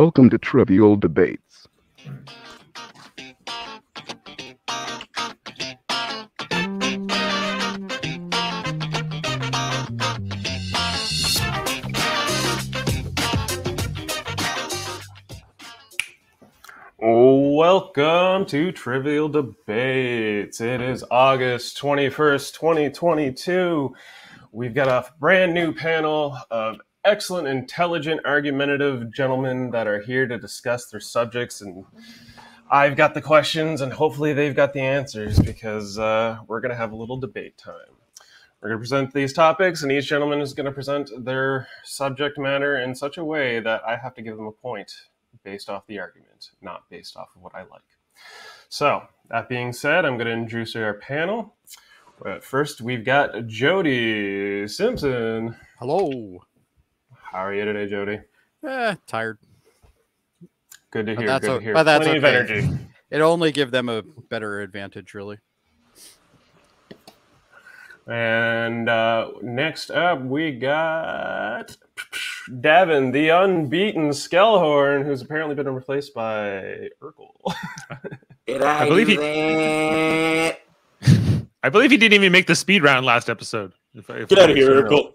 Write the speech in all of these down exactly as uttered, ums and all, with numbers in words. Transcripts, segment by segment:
Welcome to Trivial Debates. Welcome to Trivial Debates. It is August twenty-first, twenty twenty-two. We've got a brand new panel of excellent, intelligent, argumentative gentlemen that are here to discuss their subjects. And I've got the questions and hopefully they've got the answers, because uh, we're going to have a little debate time. We're going to present these topics and each gentleman is going to present their subject matter in such a way that I have to give them a point based off the argument, not based off of what I like. So that being said, I'm going to introduce our panel. But first, we've got Jody Simpson. Hello. How are you today, Jody? Eh, tired. Good to hear. Good to hear. But that's okay. Plenty of energy. It only give them a better advantage, really. And uh, next up, we got Davin, the unbeaten Skelhorn, who's apparently been replaced by Urkel. Did I, I believe he. That? I believe he didn't even make the speed round last episode. If, if Get out of here, Urkel.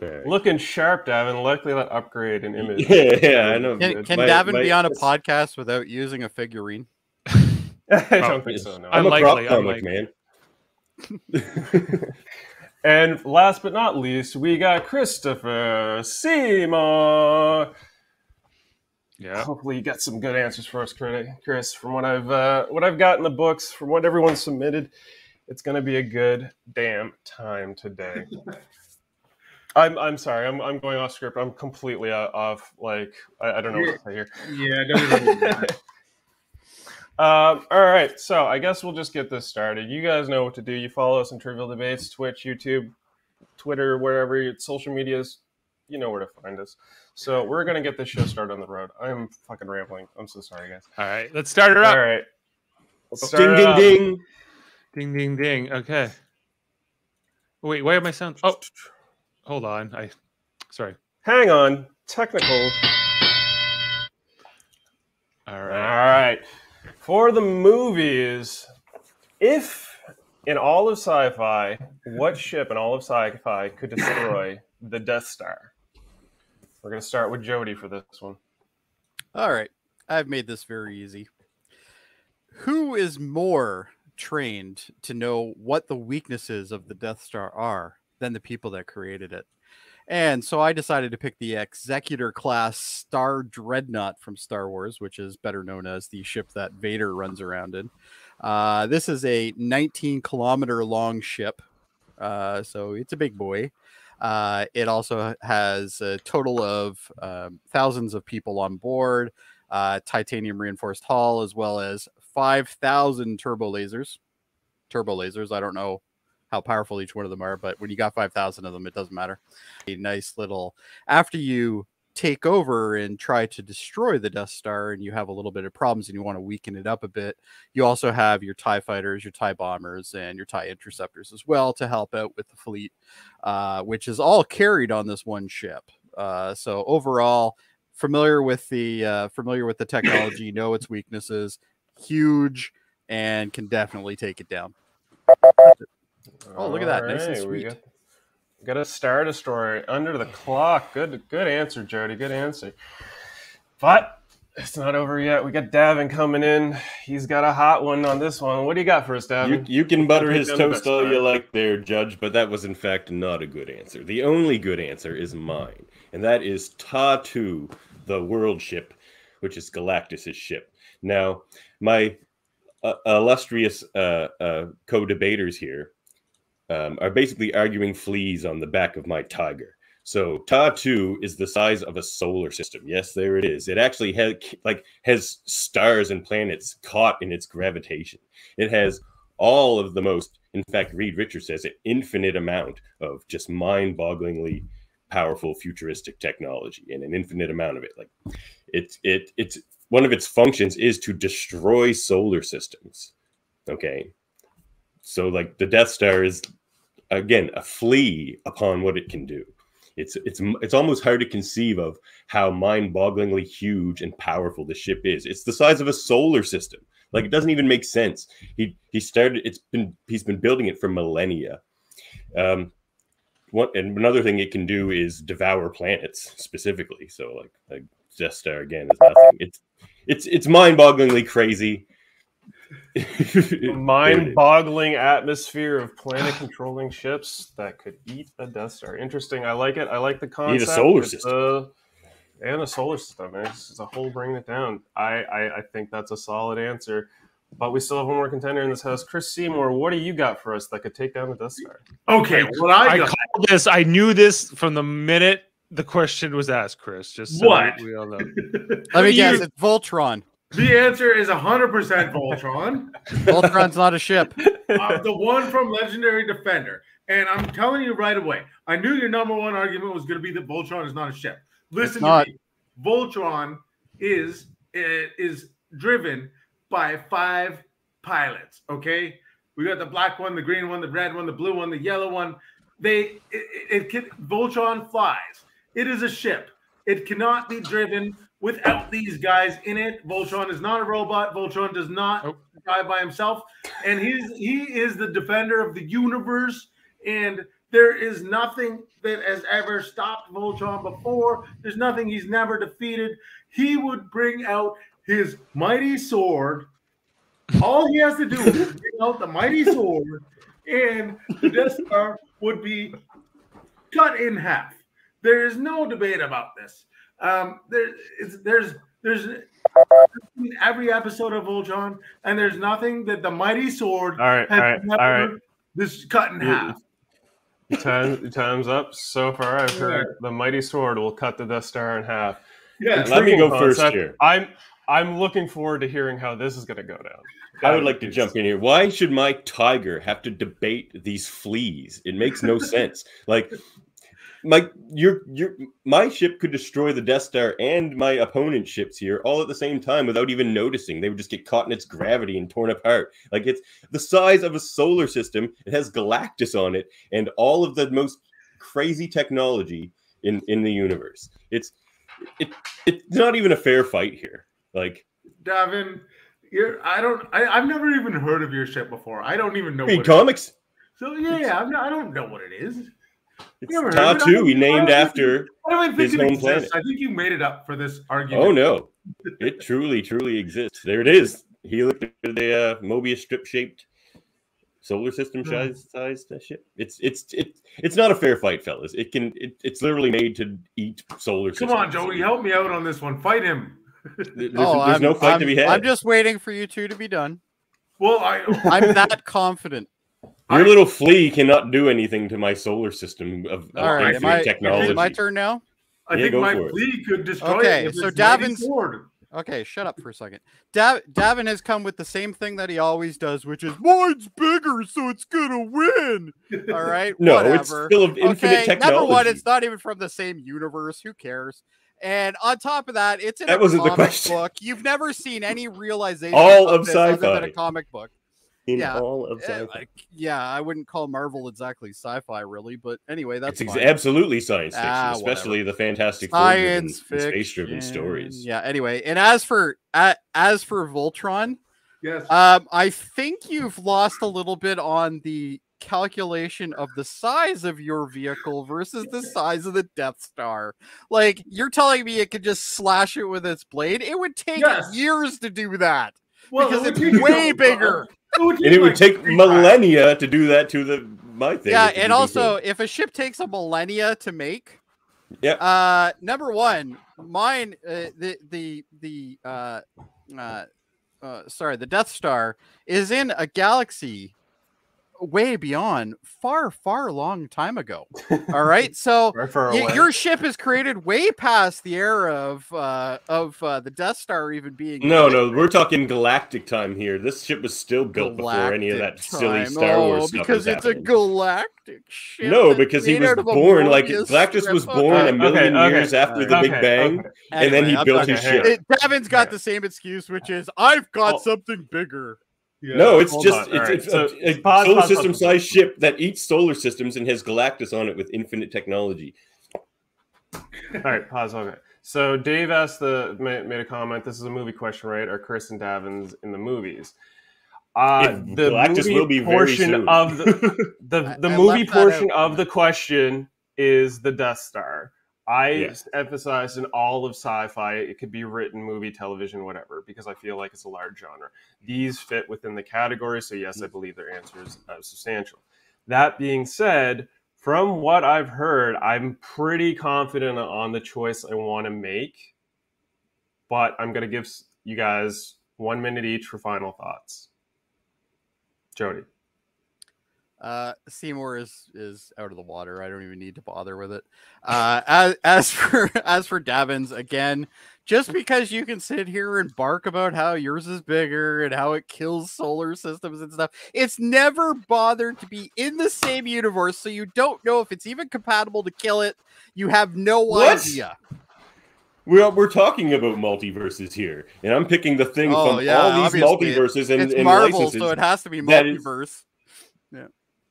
Okay. Looking sharp, Davin. Likely to upgrade an image. Yeah, yeah, I know. Can, can my, Davin my, be on a podcast without using a figurine? I don't think so. No. I'm unlikely, a prop comic, man. And last but not least, we got Christopher Seymour. Yeah. Hopefully, you got some good answers for us, Chris. From what I've uh, what I've got in the books, from what everyone submitted, it's going to be a good damn time today. I'm I'm sorry. I'm I'm going off script. I'm completely off. Like I, I don't know what to say here. Yeah, don't even. um, all right. So I guess we'll just get this started. You guys know what to do. You follow us on Trivial Debates, Twitch, YouTube, Twitter, wherever your social medias. You know where to find us. So we're gonna get this show started on the road. I'm fucking rambling. I'm so sorry, guys. All right, let's start it up. All right. Let's ding ding ding. Ding ding ding. Okay. Wait. Why am I sound? Oh. Hold on, I, sorry. Hang on, technical. All right. All right. For the movies, if in all of sci-fi, what ship in all of sci-fi could destroy the Death Star? We're gonna start with Jody for this one. All right, I've made this very easy. Who is more trained to know what the weaknesses of the Death Star are than the people that created it? And so I decided to pick the Executor class Star Dreadnought from Star Wars, which is better known as the ship that Vader runs around in. Uh, this is a nineteen kilometer long ship. Uh, so it's a big boy. Uh, it also has a total of um, thousands of people on board, uh, titanium reinforced hull, as well as five thousand turbo lasers, turbo lasers. I don't know how powerful each one of them are, but when you got five thousand of them, it doesn't matter. A nice little, after you take over and try to destroy the Death Star and you have a little bit of problems and you want to weaken it up a bit, you also have your TIE fighters, your TIE bombers, and your TIE interceptors as well to help out with the fleet, uh, which is all carried on this one ship. Uh, so overall, familiar with the, uh, familiar with the technology, know its weaknesses, huge, and can definitely take it down. Oh, look at that. All nice right. and sweet. We got a Star Destroyer under the clock. Good good answer, Jody. Good answer. But it's not over yet. We got Davin coming in. He's got a hot one on this one. What do you got for us, Davin? You, you can butter his toast all you like there, Judge, but that was, in fact, not a good answer. The only good answer is mine, and that is Tatu, the world ship, which is Galactus' ship. Now, my uh, illustrious uh, uh, co-debaters here Um, are basically arguing fleas on the back of my tiger. So Tatu is the size of a solar system. Yes, there it is. It actually has like has stars and planets caught in its gravitation. It has all of the most, in fact, Reed Richards says, an infinite amount of just mind-bogglingly powerful futuristic technology, and an infinite amount of it. Like it's it it's one of its functions is to destroy solar systems. Okay. So like the Death Star is, again, a flea upon what it can do. It's it's it's almost hard to conceive of how mind-bogglingly huge and powerful this ship is. It's the size of a solar system. Like, it doesn't even make sense. He he started. It's been he's been building it for millennia. Um, one and another thing it can do is devour planets specifically. So like like Death Star again is nothing. It's it's it's mind-bogglingly crazy. The mind-boggling atmosphere of planet-controlling ships that could eat a Death Star. Interesting. I like it. I like the concept. Need a solar system. Uh, and a solar system. It's, it's a whole bringing it down. I, I, I think that's a solid answer. But we still have one more contender in this house. Chris Seymour, what do you got for us that could take down the Death Star? Okay. What I, I called this. I knew this from the minute the question was asked, Chris. Just so what? We all know. Let me guess. It's Voltron. The answer is one hundred percent Voltron. Voltron's not a ship. Uh, the one from Legendary Defender. And I'm telling you right away, I knew your number one argument was going to be that Voltron is not a ship. Listen to me. Voltron is, is driven by five pilots, okay? We got the black one, the green one, the red one, the blue one, the yellow one. They it, it can, Voltron flies. It is a ship. It cannot be driven without these guys in it. Voltron is not a robot. Voltron does not nope. die by himself. And he's, he is the defender of the universe. And there is nothing that has ever stopped Voltron before. There's nothing he's never defeated. He would bring out his mighty sword. All he has to do is bring out the mighty sword, and the Death Star would be cut in half. There is no debate about this. Um, there, it's, there's, there's every episode of Voltron, and there's nothing that the mighty sword all right, has all right, never all right. this cut in half. Time, time's up. So far, I've heard yeah. the mighty sword will cut the Death Star in half. Yeah, let me go concept, first here. I'm, I'm looking forward to hearing how this is going to go down. I would like to jump in here. Why should my tiger have to debate these fleas? It makes no sense. Like. My your your my ship could destroy the Death Star and my opponent's ships here all at the same time without even noticing. They would just get caught in its gravity and torn apart. Like, it's the size of a solar system. It has Galactus on it and all of the most crazy technology in in the universe. It's it it's not even a fair fight here. Like, Davin, you're I don't I, I've never even heard of your ship before. I don't even know what comics. It is. So yeah, yeah I'm not, I don't know what it is. It's Tatu, he named after his home planet. I think you made it up for this argument. Oh, no. It truly, truly exists. There it is. He looked at the uh, Mobius strip-shaped solar system-sized mm. ship. It's it's it, it's not a fair fight, fellas. It can it, It's literally made to eat solar systems. Come on, Jody, help me out on this one. Fight him. There's, oh, there's no fight I'm, to be had. I'm just waiting for you two to be done. Well, I, I'm that confident. Your little flea cannot do anything to my solar system of, of all right, I, technology. My turn now. I yeah, think my flea it. could destroy okay, it. If so Davin's sword. Okay, shut up for a second. Da Davin has come with the same thing that he always does, which is mine's bigger, so it's gonna win. All right, no, whatever. It's still of infinite okay, technology. Number one, it's not even from the same universe. Who cares? And on top of that, it's in that a comic book. You've never seen any realization All of, of sci-fi other than a comic book. In yeah, all of sci-fi. Yeah, I wouldn't call Marvel exactly sci-fi, really, but anyway, that's it's absolutely science fiction, ah, especially whatever. the Fantastic science Four and space-driven stories. Yeah. Anyway, and as for uh, as for Voltron, yes, um, I think you've lost a little bit on the calculation of the size of your vehicle versus the size of the Death Star. Like, you're telling me it could just slash it with its blade? It would take yes. years to do that well, because it it's way bigger. Well. It would and it would like take millennia times. to do that to the my thing. Yeah, and also, thing. if a ship takes a millennia to make, yeah. Uh, number one, mine, uh, the the the uh, uh, uh, sorry, the Death Star is in a galaxy way beyond far, far long time ago. All right, so your ship is created way past the era of uh, of uh, the Death Star even being. No, no, we're talking galactic time here. This ship was still built galactic before any of that silly time. Star Wars oh, stuff because it's happening. a galactic ship. No, because he was born like Galactus was born a million okay, okay, years okay, after okay, the Big okay, Bang, okay. and anyway, then he I'm built okay, his ship. It, Davin's got yeah. the same excuse, which is I've got oh. something bigger. Yeah. No, it's Hold just it's, right. it's so, a, a pause, solar pause, system pause. sized ship that eats solar systems and has Galactus on it with infinite technology. All right, pause. Okay. So Dave asked the made a comment. This is a movie question, right? Are Chris and Davin's in the movies? Uh, it, the Galactus movie will be portion very soon. of the the, the I, movie I portion of the question is the Death Star. I yes. emphasize in all of sci-fi, it could be written, movie, television, whatever, because I feel like it's a large genre. These fit within the category, so yes, I believe their answer is uh, substantial. That being said, from what I've heard, I'm pretty confident on the choice I want to make, but I'm going to give you guys one minute each for final thoughts. Jody. Uh, Seymour is is out of the water. I don't even need to bother with it. Uh, as as for as for Davin's, again, just because you can sit here and bark about how yours is bigger and how it kills solar systems and stuff, it's never bothered to be in the same universe, so you don't know if it's even compatible to kill it. You have no what? idea. We're, we're talking about multiverses here, and I'm picking the thing oh, from yeah, all these multiverses and, it's and Marvel, licenses. So it has to be multiverse. Yeah.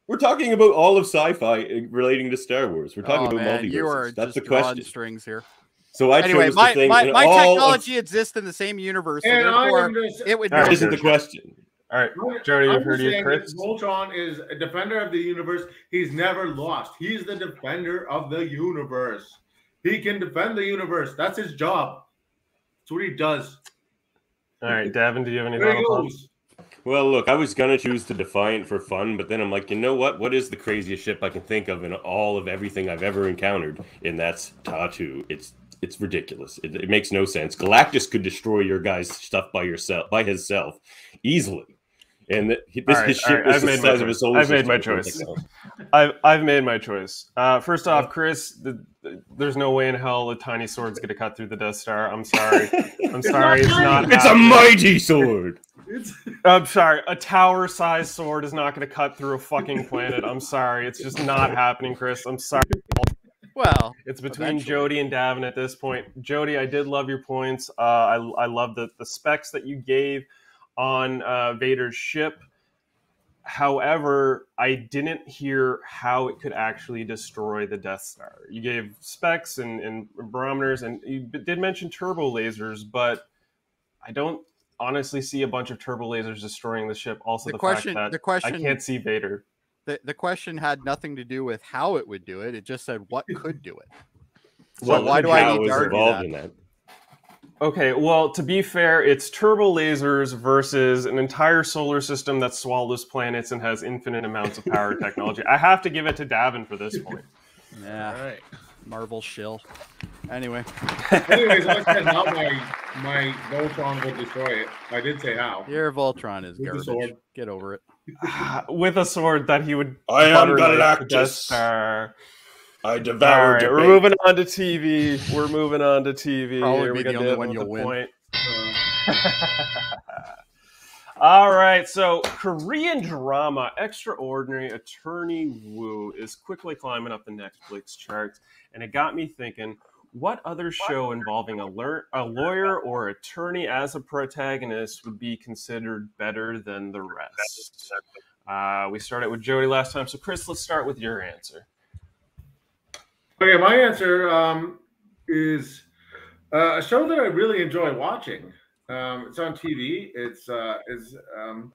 We're talking about all of sci-fi relating to Star Wars. We're talking oh, about man. multiverses. You are That's just the question. Strings here. So I anyway, chose my, the thing. My, my technology of... exists in the same universe. So therefore, just... it would. That right, isn't the question. All right, Jody, you've heard your Chris. Voltron is a defender of the universe. He's never lost. He's the defender of the universe. He can defend the universe. That's his job. That's what he does. All right, Davin, do you have any final thoughts? Well, look, I was going to choose the Defiant for fun, but then I'm like, you know what? What is the craziest ship I can think of in all of everything I've ever encountered? And that's Tatu. It's it's ridiculous. It, it makes no sense. Galactus could destroy your guy's stuff by yourself, by himself easily. And the, this right, his ship right, is I've the size of his solar system. I've made my choice. I've, I've made my choice. Uh, first off, Chris, the, the, there's no way in hell a tiny sword's going to cut through the Death Star. I'm sorry. I'm sorry. It's not. It's happening. A mighty sword. It's... I'm sorry. A tower-sized sword is not going to cut through a fucking planet. I'm sorry. It's just not happening, Chris. I'm sorry. Well, it's between eventually. Jody and Davin at this point. Jody, I did love your points. Uh, I I love the the specs that you gave on uh, Vader's ship. However, I didn't hear how it could actually destroy the Death Star. You gave specs and, and barometers, and you did mention turbo lasers, but I don't honestly see a bunch of turbo lasers destroying the ship. Also the, the question, fact that the question, I can't see Vader. The, the question had nothing to do with how it would do it. It just said what could do it. So well, why do I need to argue that? In that? Okay, well, to be fair, it's turbo lasers versus an entire solar system that swallows planets and has infinite amounts of power technology. I have to give it to Davin for this point. Yeah. All right. Marvel shill. Anyway. Anyways, I said how my, my Voltron will destroy it. I did say how. Your Voltron is With garbage. Get over it. With a sword that he would... I am Galactus. Like I devoured right, We're moving on to T V. We're moving on to T V. Probably be the only one you'll win. Point. All right. So Korean drama Extraordinary Attorney Woo is quickly climbing up the Netflix charts. And it got me thinking, what other show involving a, lawyer, a lawyer or attorney as a protagonist would be considered better than the rest? Uh, we started with Jody last time. So, Chris, let's start with your answer. Okay, my answer um, is uh, a show that I really enjoy watching. Um, it's on T V. It's uh, it's, um,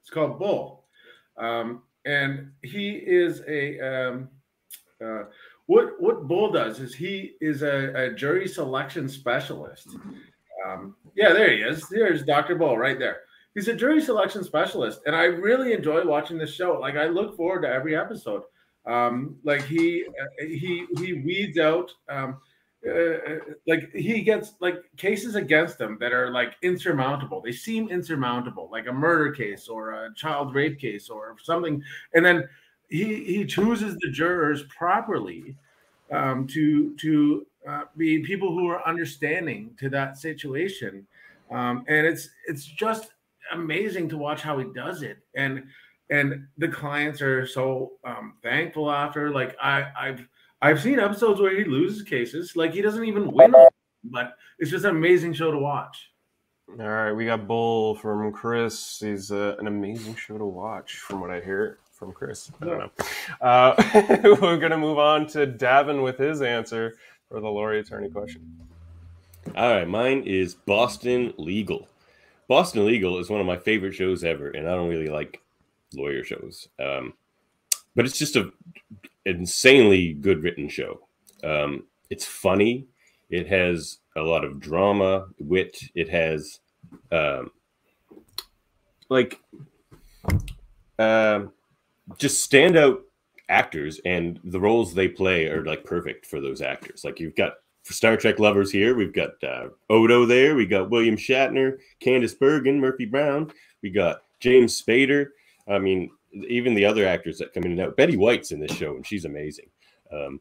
it's called Bull, um, and he is a um, uh, what what Bull does is he is a, a jury selection specialist. Um, yeah, there he is. There's Doctor Bull right there. He's a jury selection specialist, and I really enjoy watching this show. Like I look forward to every episode. Um, like he, uh, he, he weeds out, um, uh, like he gets like cases against him that are like insurmountable. They seem insurmountable, like a murder case or a child rape case or something. And then he, he chooses the jurors properly, um, to, to, uh, be people who are understanding to that situation. Um, and it's, it's just amazing to watch how he does it. And, And the clients are so um, thankful after. Like I, I've I've seen episodes where he loses cases. Like he doesn't even win, but it's just an amazing show to watch. All right, we got Bull from Chris. He's uh, an amazing show to watch, from what I hear from Chris. I don't know. Uh, we're gonna move on to Davin with his answer. for the Laurie attorney question. All right, mine is Boston Legal. Boston Legal is one of my favorite shows ever, and I don't really like lawyer shows. Um, but it's just a insanely good written show. Um, it's funny. It has a lot of drama, wit. It has, um, like, uh, just standout actors, and the roles they play are, like, perfect for those actors. Like, you've got for Star Trek lovers here, we've got uh, Odo there. We got William Shatner, Candace Bergen, Murphy Brown. We got James Spader. I mean, even the other actors that come in and out. Betty White's in this show, and she's amazing. Um,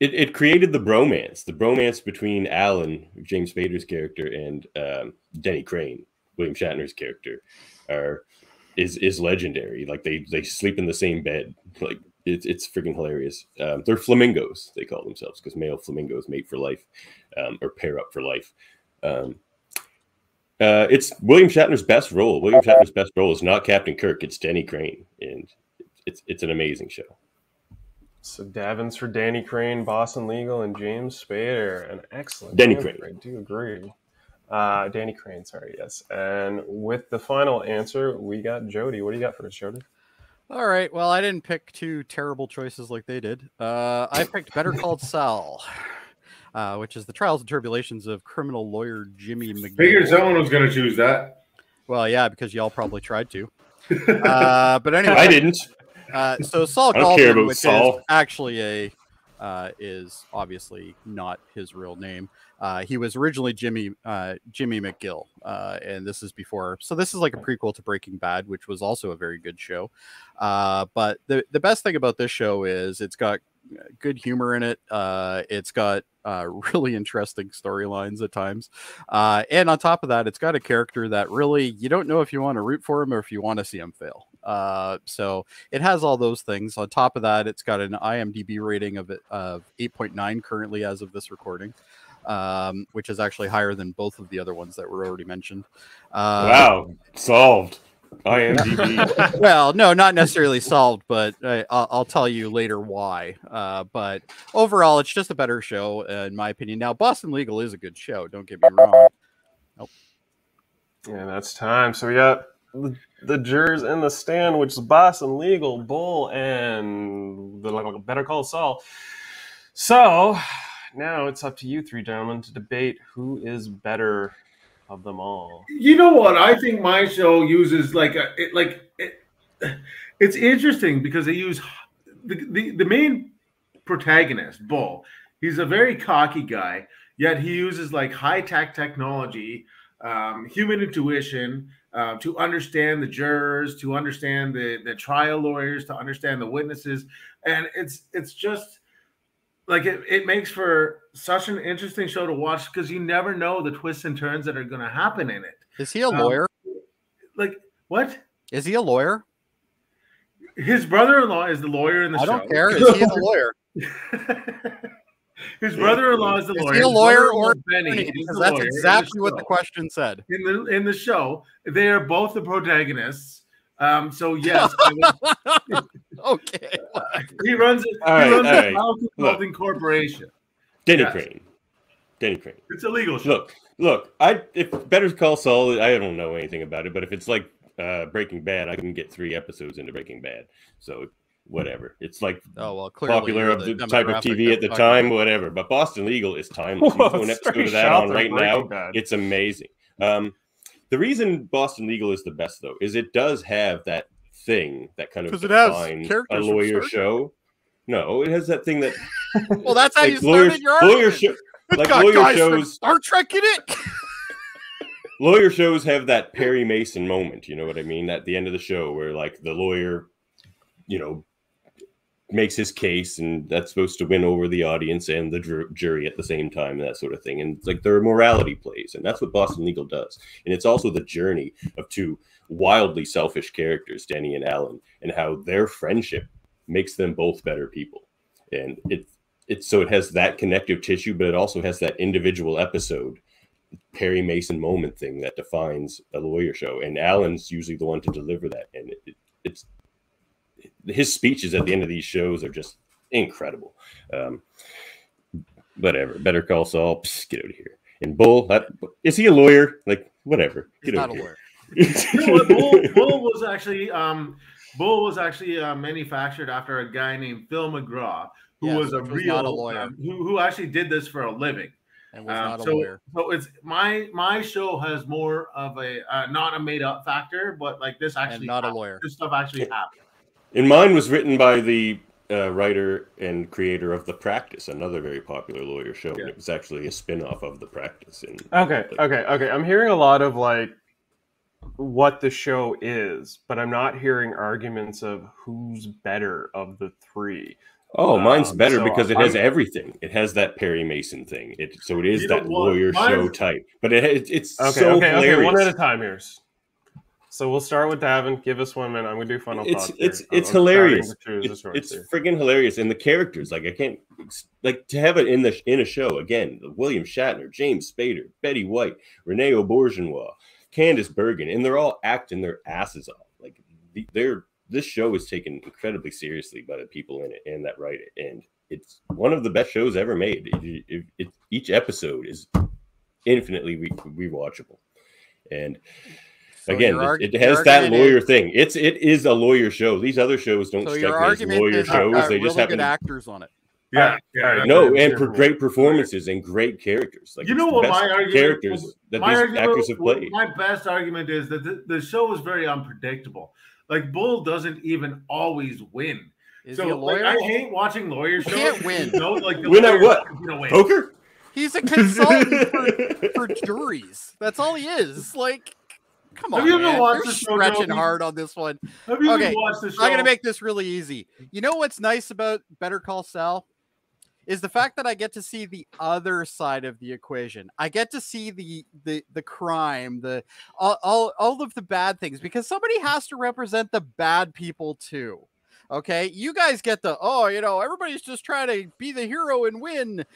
It, it created the bromance, the bromance between Alan, James Spader's character, and um, Denny Crane, William Shatner's character, are is is legendary. Like they they sleep in the same bed. Like it's it's freaking hilarious. Um, they're flamingos, they call themselves, because male flamingos mate for life, um, or pair up for life. Um, uh, it's William Shatner's best role. William Shatner's best role is not Captain Kirk. It's Denny Crane, and it's it's an amazing show. So Davin's for Danny Crane, Boston Legal, and James Spader. An excellent Denny Crane. I do agree. Uh, Danny Crane, sorry, yes. And with the final answer, we got Jody. What do you got for us, Jody? All right. Well, I didn't pick two terrible choices like they did. Uh, I picked Better Call Saul, uh, which is the trials and tribulations of criminal lawyer Jimmy McGill. Figured someone was going to choose that. Well, yeah, because y'all probably tried to. Uh, but anyway. I didn't. Uh, so Saul Goldman, which Saul. is actually a uh, is obviously not his real name. Uh, he was originally Jimmy uh, Jimmy McGill, uh, and this is before. So this is like a prequel to Breaking Bad, which was also a very good show. Uh, but the the best thing about this show is it's got good humor in it. Uh, it's got uh, really interesting storylines at times, uh, and on top of that, it's got a character that really you don't know if you want to root for him or if you want to see him fail. Uh, so it has all those things. On top of that, it's got an I M D B rating of of eight point nine currently as of this recording, um, which is actually higher than both of the other ones that were already mentioned. Uh, wow, solved. I M D B. Well, no, not necessarily solved, but I, I'll, I'll tell you later why. Uh, but overall, it's just a better show, uh, in my opinion. Now, Boston Legal is a good show. Don't get me wrong. Nope. Yeah, that's time. So we got the jurors in the stand, which is Boston Legal, Bull, and the Better Call Saul. So now it's up to you three gentlemen to debate who is better of them all. You know what? I think my show uses like a it, like it, it's interesting because they use the, the the main protagonist, Bull. He's a very cocky guy, yet he uses like high tech technology, um, human intuition. Uh, to understand the jurors, to understand the, the trial lawyers, to understand the witnesses. And it's it's just like it, it makes for such an interesting show to watch because you never know the twists and turns that are going to happen in it. Is he a um, lawyer? Like, what? Is he a lawyer? His brother-in-law is the lawyer in the I show. I don't care. Is he a lawyer? His brother-in-law is the lawyer. Is he a lawyer or Benny? Because that's exactly what the question said. In the in the show, they are both the protagonists. Um, so yes, I would... okay. Uh, he runs a right, right. consulting corporation. Denny yes. Crane. Denny Crane. It's a legal show. Look, look. I if Better Call Saul, I don't know anything about it, but if it's like uh, Breaking Bad, I can get three episodes into Breaking Bad. So. Whatever, it's like oh well, clearly popular of the type of T V at the time, whatever. But Boston Legal is timeless. Whoa, an episode of that on right now, God. It's amazing. Um, the reason Boston Legal is the best though is it does have that thing that kind of defines a lawyer show. No, it has that thing that well, that's how like you lawyer, started your lawyer show, like lawyer shows. Star Trek in it. Lawyer shows have that Perry Mason moment. You know what I mean? At the end of the show, where like the lawyer, you know. Makes his case, and that's supposed to win over the audience and the jur jury at the same time, that sort of thing. And like there are morality plays, and that's what Boston Legal does. And it's also the journey of two wildly selfish characters, Denny and Alan, and how their friendship makes them both better people. And it it's so it has that connective tissue, but it also has that individual episode Perry Mason moment thing that defines a lawyer show. And Alan's usually the one to deliver that, and it, it, it's. His speeches at the end of these shows are just incredible. Um, whatever. Better Call Saul, psst, get out of here. And Bull, I, is he a lawyer? Like, whatever. Get He's not a lawyer. You know what? Bull, Bull was actually um, Bull was actually uh, manufactured after a guy named Phil McGraw, who yes, was a was real not a lawyer, um, who who actually did this for a living. And was um, not a so, lawyer. So it's my my show has more of a uh, not a made up factor, but like this actually and not happened. a lawyer. This stuff actually happened. And mine was written by the uh, writer and creator of The Practice, another very popular lawyer show. Yeah. It was actually a spin-off of The Practice. And okay, like, okay, okay. I'm hearing a lot of like what the show is, but I'm not hearing arguments of who's better of the three. Oh, mine's better um, so because it has I'm, everything. It has that Perry Mason thing. It so it is that lawyer mine's... show type. But it, it it's okay, so okay, hilarious. Okay, one at a time here. So we'll start with Davin. Give us one minute. I'm gonna do final it's, thoughts. It's here. it's I'm hilarious. It's, it's friggin' hilarious, and the characters like I can't like to have it in the in a show again. William Shatner, James Spader, Betty White, Renee Auberginois, Candace Bergen, and they're all acting their asses off. Like they're. This show is taken incredibly seriously by the people in it and that write it, and it's one of the best shows ever made. It, it, it, each episode is infinitely re rewatchable, and so again, it, it has that lawyer is, thing. It's it is a lawyer show. These other shows don't so strike me as lawyer is, shows. Uh, they really just have good actors on it. Yeah, yeah, yeah no, and for great performances and great characters. Like you know what my argument characters was, that my these argument, actors have played. My best argument is that the, the show is very unpredictable. Like Bull doesn't even always win. Is so he a lawyer? Like, I hate watching lawyer shows. He can't win. You know, like the win at what? Win. Poker? He's a consultant for, for juries. That's all he is. Like, come on, Have you man. Ever watched You're the show stretching now? hard on this one. Have you okay, ever watched the show? I'm gonna make this really easy. You know what's nice about Better Call Saul is the fact that I get to see the other side of the equation. I get to see the the the crime, the all all, all of the bad things, because somebody has to represent the bad people too. Okay, you guys get the oh, you know, everybody's just trying to be the hero and win.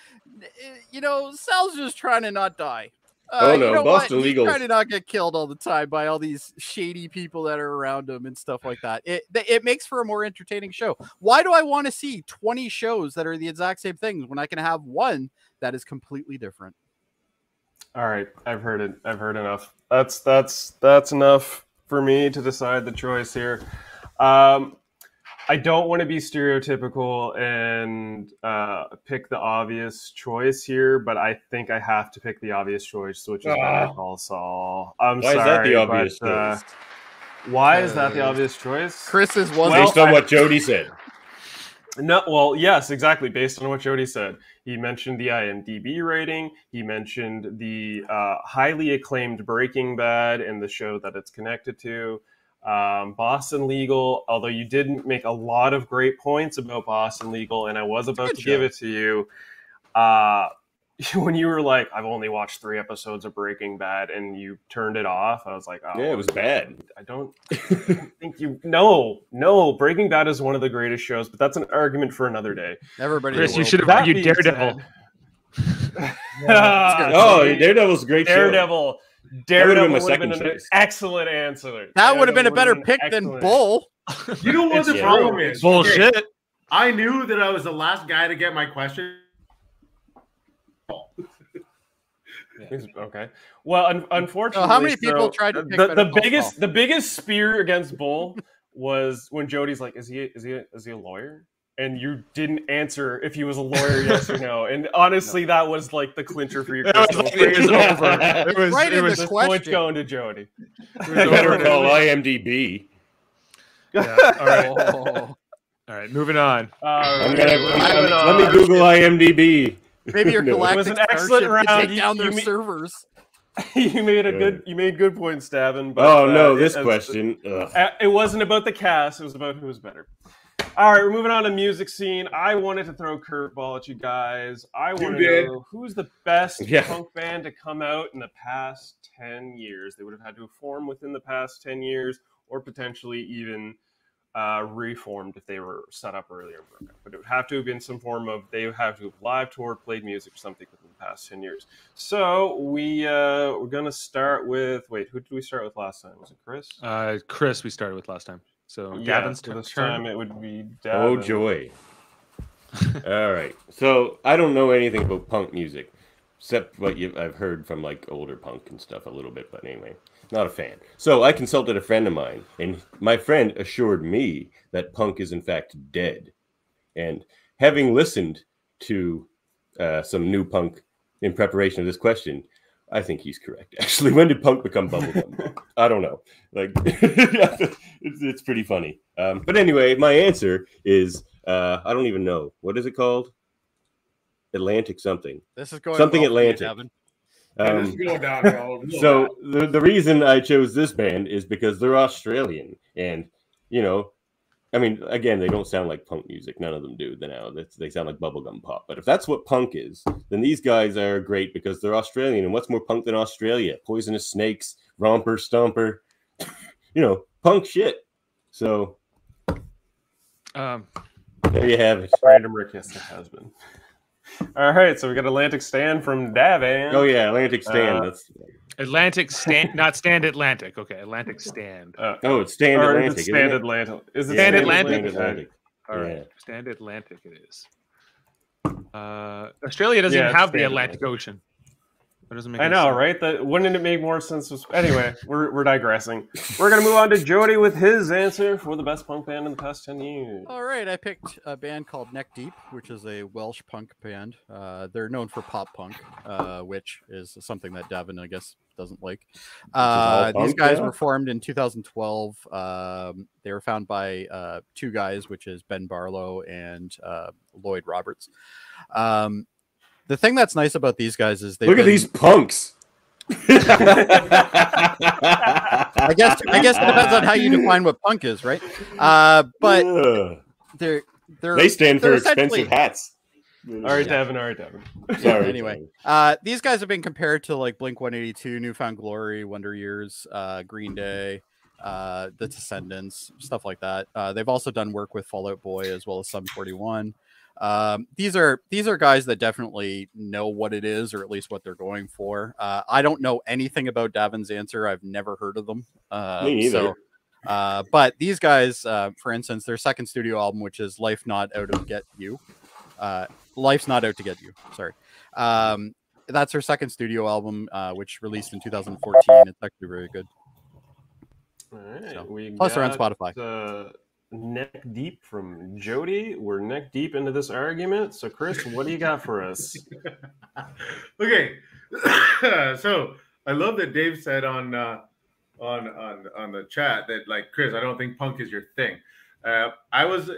You know, Sal's just trying to not die. Uh, oh no, you know Boston Legal trying to not get killed all the time by all these shady people that are around him and stuff like that. It it makes for a more entertaining show. Why do I want to see twenty shows that are the exact same things when I can have one that is completely different? All right, I've heard it. I've heard enough. That's that's that's enough for me to decide the choice here. Um, I don't want to be stereotypical and uh, pick the obvious choice here, but I think I have to pick the obvious choice, which is Better Call Saul. I'm why sorry, is that the obvious but, choice? Uh, why uh, is that the obvious choice? Chris is one. Well, based on I, what Jody said. No, well, yes, exactly. Based on what Jody said, he mentioned the I M D B rating. He mentioned the uh, highly acclaimed Breaking Bad and the show that it's connected to. Um, Boston Legal, although you didn't make a lot of great points about Boston Legal, and I was about to give it to you uh, when you were like, I've only watched three episodes of Breaking Bad, and you turned it off. I was like, oh, yeah, it was bad. I don't, I don't think you, no, no, Breaking Bad is one of the greatest shows, but that's an argument for another day. Everybody, Chris, you should have argued Daredevil. yeah, oh, be, Daredevil's a great Daredevil. show. Daredevil. Daredevil would have been, been an excellent answer. That would have been a better been pick excellent. than Bull. You know what the problem is? Bullshit. Okay. I knew that I was the last guy to get my question. Yeah. Okay. Well, un unfortunately, so how many people so tried to pick the, the biggest Saul? the biggest spear against Bull was when Jody's like, "Is he? Is he? A, is he a lawyer?" And you didn't answer if he was a lawyer, yes or no. And honestly, no. that was like the clincher for your Crystal. It was over. It was right it in was the question. Point going to Jody. It was over to I M D B. Yeah. All right. Oh. All right. Moving on. Uh, I'm gonna, I'm, I'm, let me Google I M D B. Maybe your Galactic it was an excellent round. To take down you, their you servers. You made a good. You made good points, Davin. But, oh no, uh, this it, question. Uh, it wasn't about the cast. It was about who was better. All right, we're moving on to music scene. I wanted to throw a curveball at you guys. I want to know who's the best yeah. punk band to come out in the past ten years. They would have had to form within the past ten years or potentially even uh, reformed if they were set up earlier. But it would have to have been some form of, they would have to have live toured, played music or something within the past ten years. So we, uh, we're going to start with, wait, who did we start with last time? Was it Chris? Uh, Chris we started with last time. So yeah, Davin's so this turn. time it would be Davin. Oh joy! All right. So I don't know anything about punk music, except what you, I've heard from like older punk and stuff a little bit. But anyway, not a fan. So I consulted a friend of mine, and my friend assured me that punk is in fact dead. And having listened to uh, some new punk in preparation of this question, I think he's correct. Actually, when did punk become bubblegum? I don't know. Like, it's, it's pretty funny. Um, but anyway, my answer is uh, I don't even know. What is it called? Atlantic something. This is going something Atlantic. You, um, this go down, go so down. the the reason I chose this band is because they're Australian, and you know, I mean, again, they don't sound like punk music. None of them do. They now they sound like bubblegum pop. But if that's what punk is, then these guys are great because they're Australian. And what's more punk than Australia? Poisonous Snakes, Romper, Stomper, you know, punk shit. So, um, there you have it. Random request to husband. All right, so we got Atlantic Stand from Davin. Oh yeah, Atlantic Stand. Uh, That's Atlantic Stand, not Stand Atlantic. Okay, Atlantic Stand. Uh, oh, it's Stand Atlantic. It's Stand Atlantic. Is it Stand Atlantic? Atlantic. All right, yeah. Stand Atlantic. It is. Uh, Australia doesn't yeah, have the Atlantic, Atlantic Ocean. That doesn't make. I know, sense. right? That wouldn't it make more sense? If, anyway, we're we're digressing. We're gonna move on to Jody with his answer for the best punk band in the past ten years. All right, I picked a band called Neck Deep, which is a Welsh punk band. Uh, they're known for pop punk, uh, which is something that Davin, I guess, doesn't like. Uh, these guys were formed in two thousand twelve. Um, they were found by uh, two guys, which is Ben Barlow and uh, Lloyd Roberts. Um, The thing that's nice about these guys is they look been... at these punks. I guess I guess it depends on how you define what punk is, right? Uh, but Ugh. they're they're they stand they're for essentially... expensive hats. All right, yeah. Davin, all right, Davin. Sorry. Anyway, uh, these guys have been compared to like Blink one eighty-two, New Found Glory, Wonder Years, uh, Green Day, uh, The Descendants, stuff like that. Uh, they've also done work with Fall Out Boy as well as Sum forty-one. Um, these are these are guys that definitely know what it is, or at least what they're going for. Uh, I don't know anything about Davin's answer. I've never heard of them. Uh, Me either. So, uh, but these guys, uh, for instance, their second studio album, which is Life Not Out to Get You. Uh, Life's Not Out to Get You. Sorry. Um, that's their second studio album, uh, which released in two thousand fourteen. It's actually very good. All right. So, we plus, they're on Spotify. Uh... Neck Deep from Jody. We're neck deep into this argument. So, Chris, what do you got for us? Okay. So, I love that Dave said on uh, on on on the chat that like, Chris, I don't think punk is your thing. Uh, I was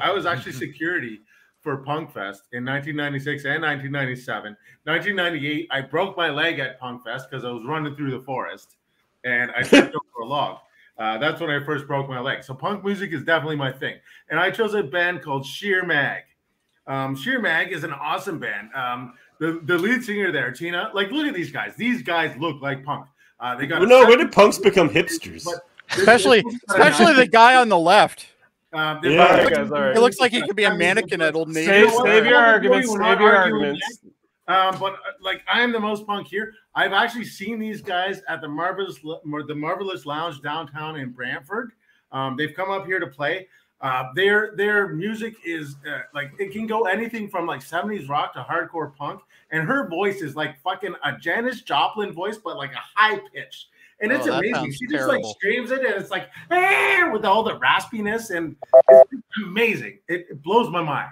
I was actually security for Punk Fest in nineteen ninety-six and nineteen ninety-seven. nineteen ninety-eight, I broke my leg at Punk Fest because I was running through the forest and I stepped over a log. Uh, that's when I first broke my leg. So punk music is definitely my thing. And I chose a band called Sheer Mag. Um, Sheer Mag is an awesome band. Um, the, the lead singer there, Tina, like, look at these guys. These guys look like punk. Uh, they got well, no, when did punks become hipsters? Especially especially the guy on the left. Um, yeah, like, guys, right. It looks like he could be a mannequin at Old Navy. Save, save your arguments. Save your arguments. Um, but uh, like I am the most punk here. I've actually seen these guys at the Marvelous the Marvelous Lounge downtown in Brantford. Um, they've come up here to play. Uh, their their music is uh, like it can go anything from like seventies rock to hardcore punk. And her voice is like fucking a Janis Joplin voice, but like a high pitch. And oh, it's amazing. She just terrible. like screams it, and it's like eh, with all the raspiness, and it's amazing. It, it blows my mind.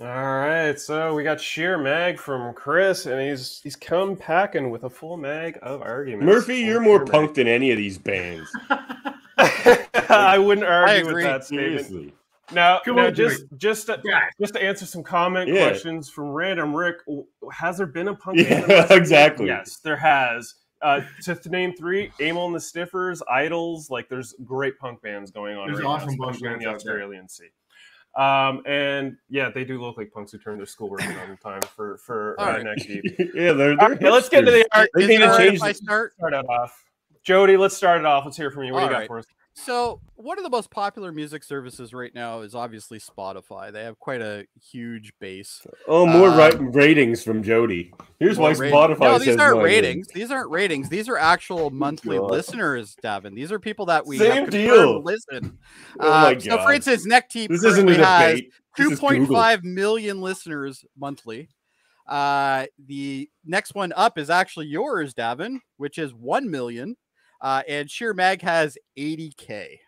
All right, so we got Sheer Mag from Chris, and he's he's come packing with a full mag of arguments. Murphy, you're more Sheer punk mag. than any of these bands. I wouldn't argue I with that statement. Seriously. Now, now on, just just to, yeah. just to answer some comment yeah. questions from Random Rick, has there been a punk? Yeah, band exactly. Band? Yes, there has. Uh, to name three: Amyl and the Stiffers, Idols. Like, there's great punk bands going on. There's right awesome now, punk bands in the Australian Sea. Um, and yeah, they do look like punks who turn their schoolwork in on time for for uh, right. Neck Deep. yeah, they're, they're right, let's get to the art. They need to change. Right start? start it off, Jody. Let's start it off. Let's hear from you. What All do you right. got for us? So, one of the most popular music services right now is obviously Spotify. They have quite a huge base. Oh, more um, right ratings from Jody. Here's why ratings. Spotify. No, these says aren't ratings. Name. These aren't ratings. These are actual monthly God. listeners, Davin. These are people that we Same have deal. listen. Oh uh, my God. So, for instance, Neck Deep. This isn't a debate. two point five million listeners monthly. Uh, the next one up is actually yours, Davin, which is one million. Uh, and Sheer Mag has eighty K.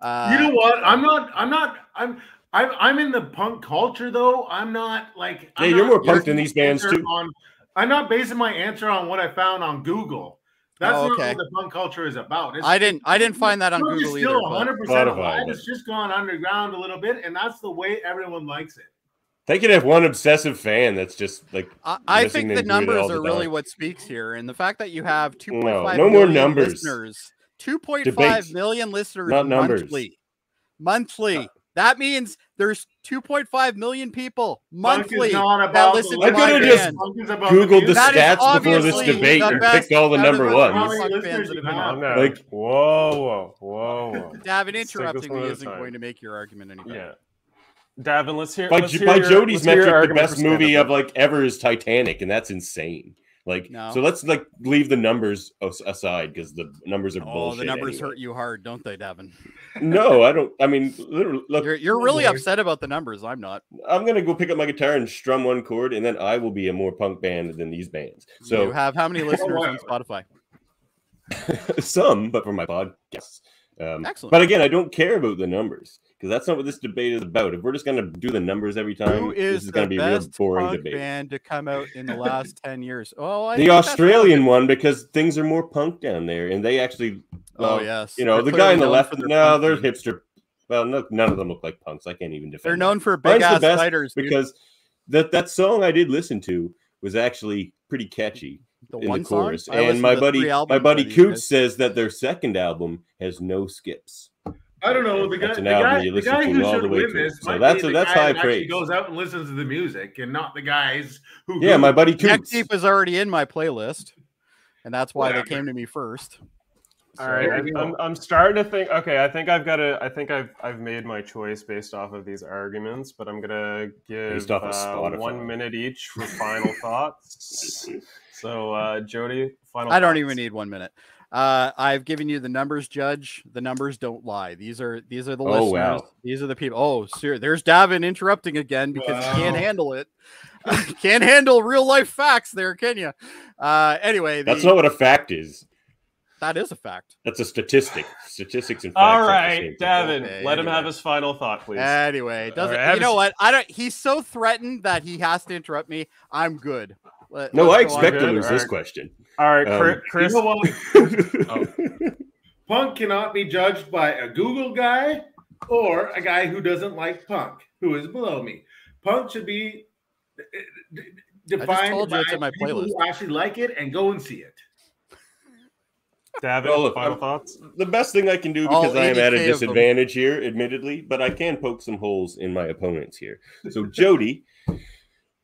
Uh, you know what? I'm not, I'm not, I'm, I'm, I'm in the punk culture though. I'm not like, I'm yeah, not you're more punk than these bands too. On, I'm not basing my answer on what I found on Google. That's oh, okay. not what the punk culture is about. It's, I didn't, I didn't find that on Google either. It's still one hundred percent alive. It's just gone underground a little bit, and that's the way everyone likes it. They could have one obsessive fan that's just like. I, I think the numbers are really what speaks here, and the fact that you have two point five no, no million more numbers. listeners, two point five million listeners Not monthly, monthly. No. That means there's two point five million people monthly that listen to I could have just Googled the stats before this debate and picked all the number ones. Like whoa, whoa, whoa! Davin, interrupting me isn't going to make your argument any better. Yeah. Davin, let's hear. By, let's hear by your, Jody's metric, the best movie of like ever is Titanic, and that's insane. Like, no. so let's like leave the numbers aside because the numbers are oh, bullshit. Oh, the numbers anyway. hurt you hard, don't they, Davin? No, I don't. I mean, literally, look, you're, you're really like, upset about the numbers. I'm not. I'm gonna go pick up my guitar and strum one chord, and then I will be a more punk band than these bands. So you have how many listeners on Spotify? Some, but for my podcast. Um, Excellent. But again, I don't care about the numbers. That's not what this debate is about. If we're just going to do the numbers every time, Who is this is going to be a real boring punk debate. Band to come out in the last ten years? Oh, I the Australian one, because things are more punk down there, and they actually. Well, oh yes, you know they're the guy on the left. No, they're team. hipster. Well, no, none of them look like punks. I can't even defend. They're known for big ass fighters because that that song I did listen to was actually pretty catchy. The in one the chorus, song? and my buddy, my buddy Coots says that their second album has no skips. I don't know. The guy, the guy, the guy who should win this might be the guy that actually goes out and listens to the music and not the guys who... Yeah, my buddy Coots. Neck Deep is already in my playlist, and that's why they came to me first. All right, I'm, I'm starting to think... Okay, I think I've got to... I think I've I've made my choice based off of these arguments, but I'm going to give uh, one minute each for final thoughts. So, uh, Jody, final thoughts. I don't even need one minute. Uh, I've given you the numbers, Judge. The numbers don't lie. These are these are the oh, listeners. Wow. These are the people. Oh, sir, there's Davin interrupting again because wow. he can't handle it. Can't handle real life facts there, can you? Uh, anyway, that's the, not what a fact is. That is a fact. That's a statistic. Statistics and facts. All right, Davin, okay, let anyway. him have his final thought, please. Anyway, doesn't right, you know what? I don't. He's so threatened that he has to interrupt me. I'm good. Let, no, I expect to lose right. this question. All right, um, Chris. You know oh. Punk cannot be judged by a Google guy or a guy who doesn't like punk, who is below me. Punk should be defined by people playlist. who actually like it and go and see it. Davin, well, final thoughts? The best thing I can do because I am at a disadvantage here, admittedly, but I can poke some holes in my opponents here. So, Jody...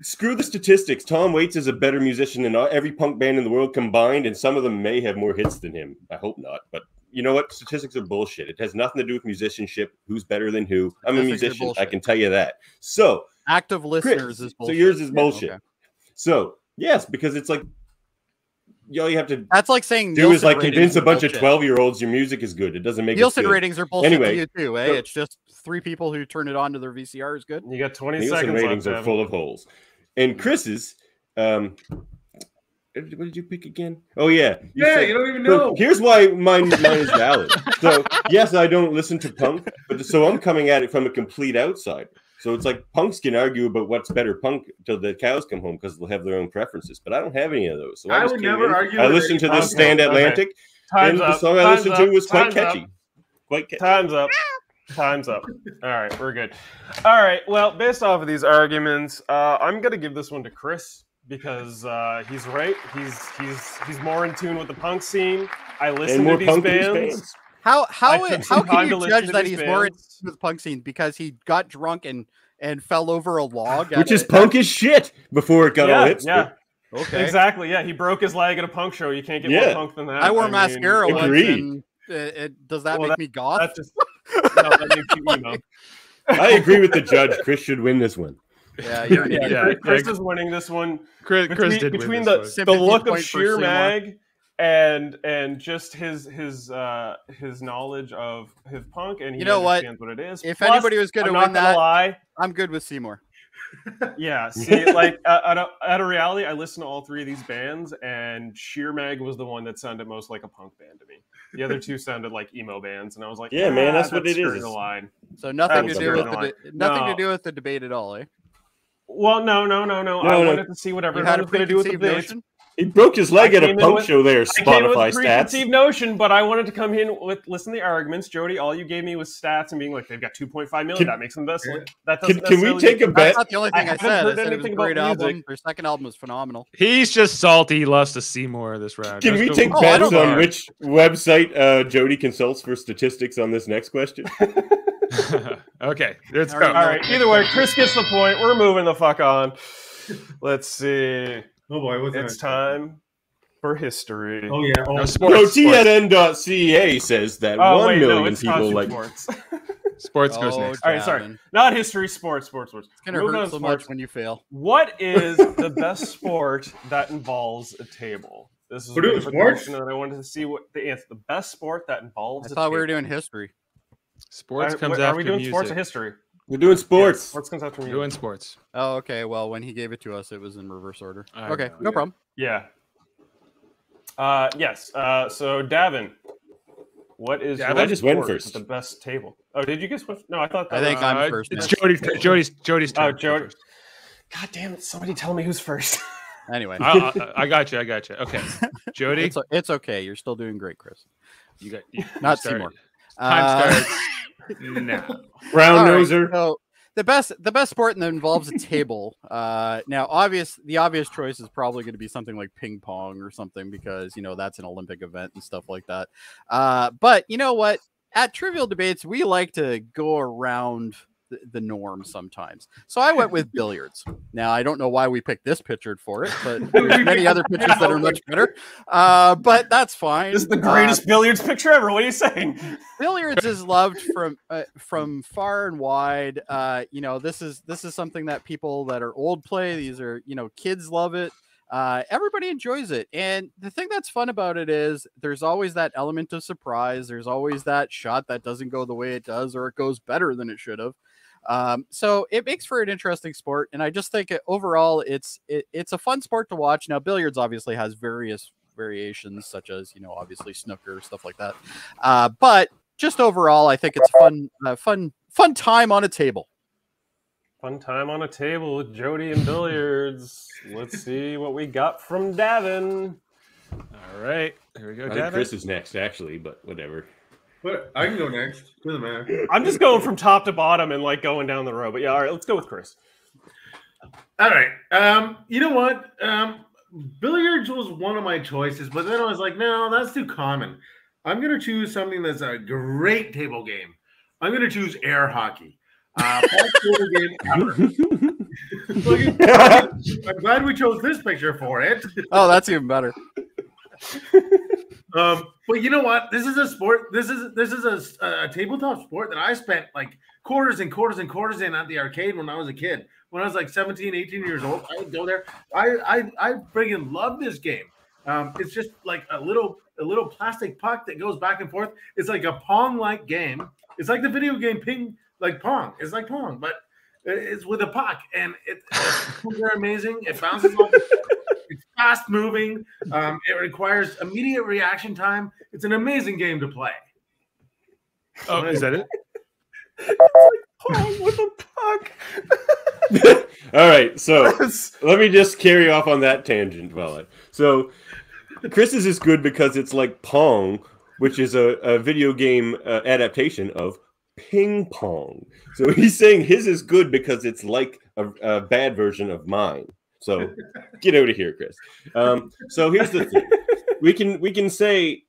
Screw the statistics. Tom Waits is a better musician than every punk band in the world combined, and some of them may have more hits than him. I hope not, but you know what? Statistics are bullshit. It has nothing to do with musicianship. Who's better than who? I'm a musician. I can tell you that. So active listeners Chris, is bullshit. So yours is bullshit. Yeah, okay. So yes, because it's like you all you have to. That's like saying do Nielsen is like convince a bunch bullshit. of twelve year olds your music is good. It doesn't make Nielsen good. ratings are bullshit anyway, to you too. Eh? So, it's just three people who turn it on to their V C R is good. You got twenty Nielsen seconds. Ratings left, are full of holes. And Chris's, um, what did you pick again? Oh, yeah. You yeah, said, you don't even know. So here's why mine, mine is valid. So, yes, I don't listen to punk, but so I'm coming at it from a complete outsider. So it's like punks can argue about what's better punk till the cows come home because they'll have their own preferences. But I don't have any of those. So I, I would never in. argue. I listened to this okay. Stand Atlantic, okay. and up. the song Time's I listened up. to was Time's quite catchy. Up. Quite catchy. Time's up. Time's up. All right, we're good. All right, well, based off of these arguments, uh, I'm going to give this one to Chris because uh, he's right. He's he's he's more in tune with the punk scene. I listen to these bands. How how it, how can you judge that he's bands. more in tune with the punk scene because he got drunk and and fell over a log? Which is it. punk as shit before it got yeah, all hipster. Yeah. Okay. Exactly. Yeah, he broke his leg at a punk show. You can't get yeah. more punk than that. I wore I mascara mean, once. Agreed. And it, it, does that well, make that, me goth? That's just, no, like, I agree with the judge. Chris should win this one. Yeah, yeah, yeah. yeah Chris Greg. is winning this one. Chris, between, Chris did between win the, the look of Sheer Mag and and just his his uh, his knowledge of his punk, and he you know understands what? what it is. If Plus, anybody was going to win that, lie. I'm good with Seymour. Yeah, see, like at a, at a reality, I listen to all three of these bands, and Sheer Mag was the one that sounded most like a punk band to me. The other two sounded like emo bands, and I was like, "Yeah, ah, man, that's, that's what it is." Line. So nothing to do with the de- nothing no. to do with the debate at all, eh? Well, no, no, no, no. no I no. wanted to see what everyone was going to do with the debate. He broke his leg at a punk with, show there. Spotify I came with a preconceived stats. Notion, but I wanted to come in with listen to the arguments, Jody. All you gave me was stats and being like, "They've got two point five million. Can, that makes them best." Like, that doesn't. Can, can we take a bet? That's not the only thing I, I said. I said it was a great album. Their second album was phenomenal. He's just salty. He loves to see more of this round. Can That's we cool. take oh, bets on which website uh, Jody consults for statistics on this next question? Okay, let's go. All right. Either way, Chris gets the point. We're moving the fuck on. Let's see. Oh boy, what's it's time for history. Oh yeah, oh, no, sports, no, sports. T N N dot C A says that oh, one wait, million no, it's people like sports. Sports goes oh, next. All right, sorry, not history. Sports, sports, sports. It's gonna Move hurt so sports. much when you fail. What is the best sport that involves a table? This is a question that I wanted to see what the answer. The best sport that involves. I a thought table. we were doing history. Sports right, comes wait, after music. Are we doing music. sports or history? We're doing sports. Yeah, sports comes after me. We're doing sports. Oh, okay. Well, when he gave it to us, it was in reverse order. I okay, know. no problem. Yeah. Uh, yes. Uh, so, Davin, what is Davin your just went first. The best table? Oh, did you guess what? No, I thought. That, I think uh, I'm first. It's Jody. Jody's. Jody's. Turn. Oh, Jody. God damn it! Somebody tell me who's first. Anyway, I, I, I got you. I got you. Okay, Jody. It's, it's okay. You're still doing great, Chris. You got you not Seymour. Time starts. No. Brown noser. Right, so the best the best sport that involves a table. Uh now obvious the obvious choice is probably going to be something like ping pong or something, because you know that's an Olympic event and stuff like that. Uh but you know what? At Trivial Debates, we like to go around the, the norm sometimes. So I went with billiards. Now I don't know why we picked this picture for it, but there's many other pictures that are much better. Uh but that's fine. This is the greatest uh, billiards picture ever. What are you saying? Billiards is loved from uh, from far and wide. Uh you know, this is this is something that people that are old play. These are, you know, kids love it. Uh, everybody enjoys it. And the thing that's fun about it is there's always that element of surprise. There's always that shot that doesn't go the way it does, or it goes better than it should have. Um, so it makes for an interesting sport. And I just think it, overall, it's, it, it's a fun sport to watch. Now, billiards obviously has various variations, such as, you know, obviously snooker, stuff like that. Uh, but just overall, I think it's fun, uh, fun, fun time on a table. Fun time on a table with Jody and billiards. Let's see what we got from Davin. All right, here we go, I Davin. Think Chris is next, actually, but whatever. But I can go next. Doesn't matter. I'm just going from top to bottom and like going down the road. But yeah, all right, let's go with Chris. All right. Um, you know what? Um, billiards was one of my choices, but then I was like, no, that's too common. I'm gonna choose something that's a great table game. I'm gonna choose air hockey. Uh, game I'm glad we chose this picture for it. Oh, that's even better. Um, but you know what? This is a sport. This is this is a, a tabletop sport that I spent like quarters and quarters and quarters in at the arcade when I was a kid. When I was like seventeen, eighteen years old, I would go there. I I I friggin' love this game. Um, it's just like a little a little plastic puck that goes back and forth. It's like a Pong-like game. It's like the video game Ping. Like Pong. It's like Pong, but it's with a puck. And it, they're amazing. It bounces off. It's fast moving. Um, it requires immediate reaction time. It's an amazing game to play. Oh, is that it? It's like Pong with a puck. All right. So let me just carry off on that tangent, Vella. So Chris's is good because it's like Pong, which is a, a video game uh, adaptation of ping pong. So he's saying his is good because it's like a, a bad version of mine. So get out of here, Chris. Um, so here's the thing. We can we can say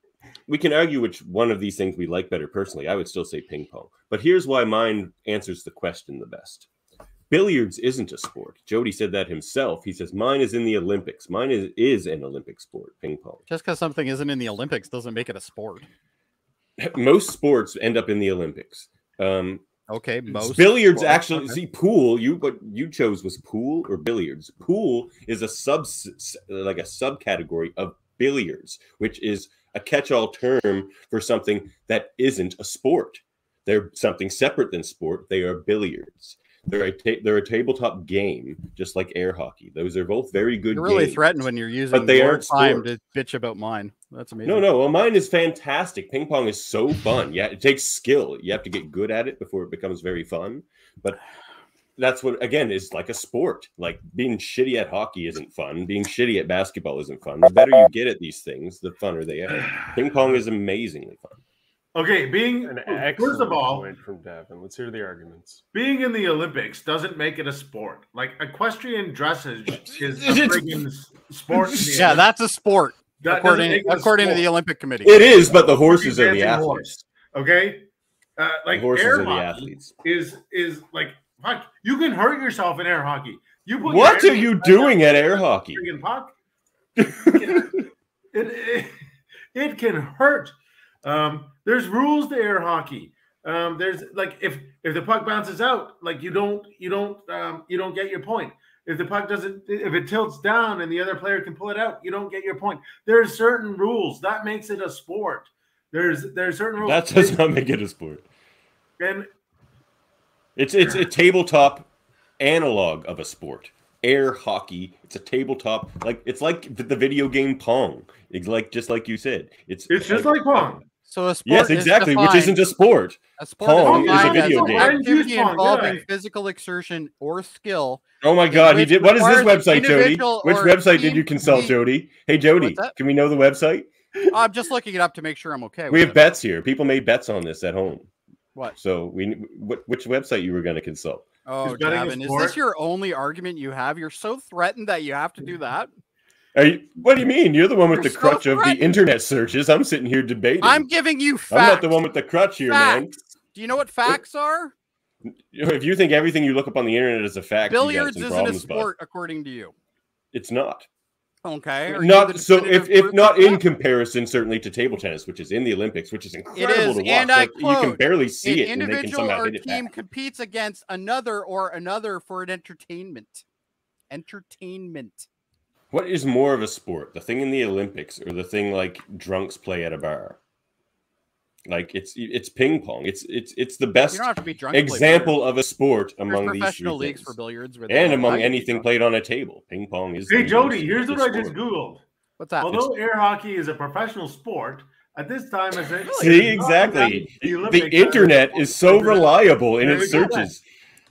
we can argue which one of these things we like better personally. I would still say ping pong. But here's why mine answers the question the best. Billiards isn't a sport. Jody said that himself. He says mine is in the Olympics. Mine is, is an Olympic sport, ping pong. Just because something isn't in the Olympics doesn't make it a sport. Most sports end up in the Olympics. Um, okay, most billiards sports. actually okay. see pool. You what you chose was pool or billiards. Pool is a sub like a subcategory of billiards, which is a catch-all term for something that isn't a sport. They're something separate than sport. They are billiards. They're a, ta they're a tabletop game, just like air hockey. Those are both very good games. You're really games, threatened when you're using but they your aren't time sports. To bitch about mine. That's amazing. No, no. Well, mine is fantastic. Ping pong is so fun. Yeah, it takes skill. You have to get good at it before it becomes very fun. But that's what, again, is like a sport. Like being shitty at hockey isn't fun. Being shitty at basketball isn't fun. The better you get at these things, the funner they are. Ping pong is amazingly fun. Okay, being an first of all, from Davin. Let's hear the arguments. Being in the Olympics doesn't make it a sport. Like equestrian dressage is a friggin' sport. Yeah, that's a sport. That according according sport. to the Olympic Committee, it is. But the horses are the athletes. Horse, okay, uh, like the horses air are hockey the athletes. Is is like fuck, you can hurt yourself in air hockey. You put what are you doing at air hockey? Puck. It, it, it it can hurt. Um, there's rules to air hockey. Um, there's like if if the puck bounces out, like you don't you don't um, you don't get your point. If the puck doesn't, if it tilts down and the other player can pull it out, you don't get your point. There's certain rules that makes it a sport. There's there's certain rules that does not make it a sport. And it's it's a tabletop analog of a sport. Air hockey. It's a tabletop, like it's like the video game Pong. It's like just like you said. It's it's just like, like Pong. So a sport yes, exactly, is defined, which isn't a sport. A sport Pong is, is a video game. Activity involving yeah. physical exertion or skill. Oh my God, he did. What is this website, Jody? Which website team, did you consult, Jody? Hey, Jody, can we know the website? I'm just looking it up to make sure I'm okay. We with have it. bets here. People made bets on this at home. What? So we, which website you were going to consult? Oh, Davin, is this your only argument you have? You're so threatened that you have to do that. Are you, what do you mean? You're the one with You're the crutch so of the internet searches. I'm sitting here debating. I'm giving you facts. I'm not the one with the crutch here, facts. man. Do you know what facts are? If you think everything you look up on the internet is a fact, billiards you got some isn't problems, a sport, but according to you. It's not. Okay. Are not so. If if not in that? comparison, certainly to table tennis, which is in the Olympics, which is incredible is, to watch. And I quote, you can barely see an it. Individual and they can somehow or hit it team back. competes against another or another for an entertainment. Entertainment. What is more of a sport, the thing in the Olympics or the thing like drunks play at a bar? Like it's it's ping pong. It's it's it's the best be example of a sport among There's these professional leagues things. for billiards, and among anything played on a table. Ping pong is. Hey Jody, here's what sport. I just googled. What's that? Although it's, air hockey is a professional sport, at this time, as really? see exactly the, Olympics, the internet is so reliable in its searches.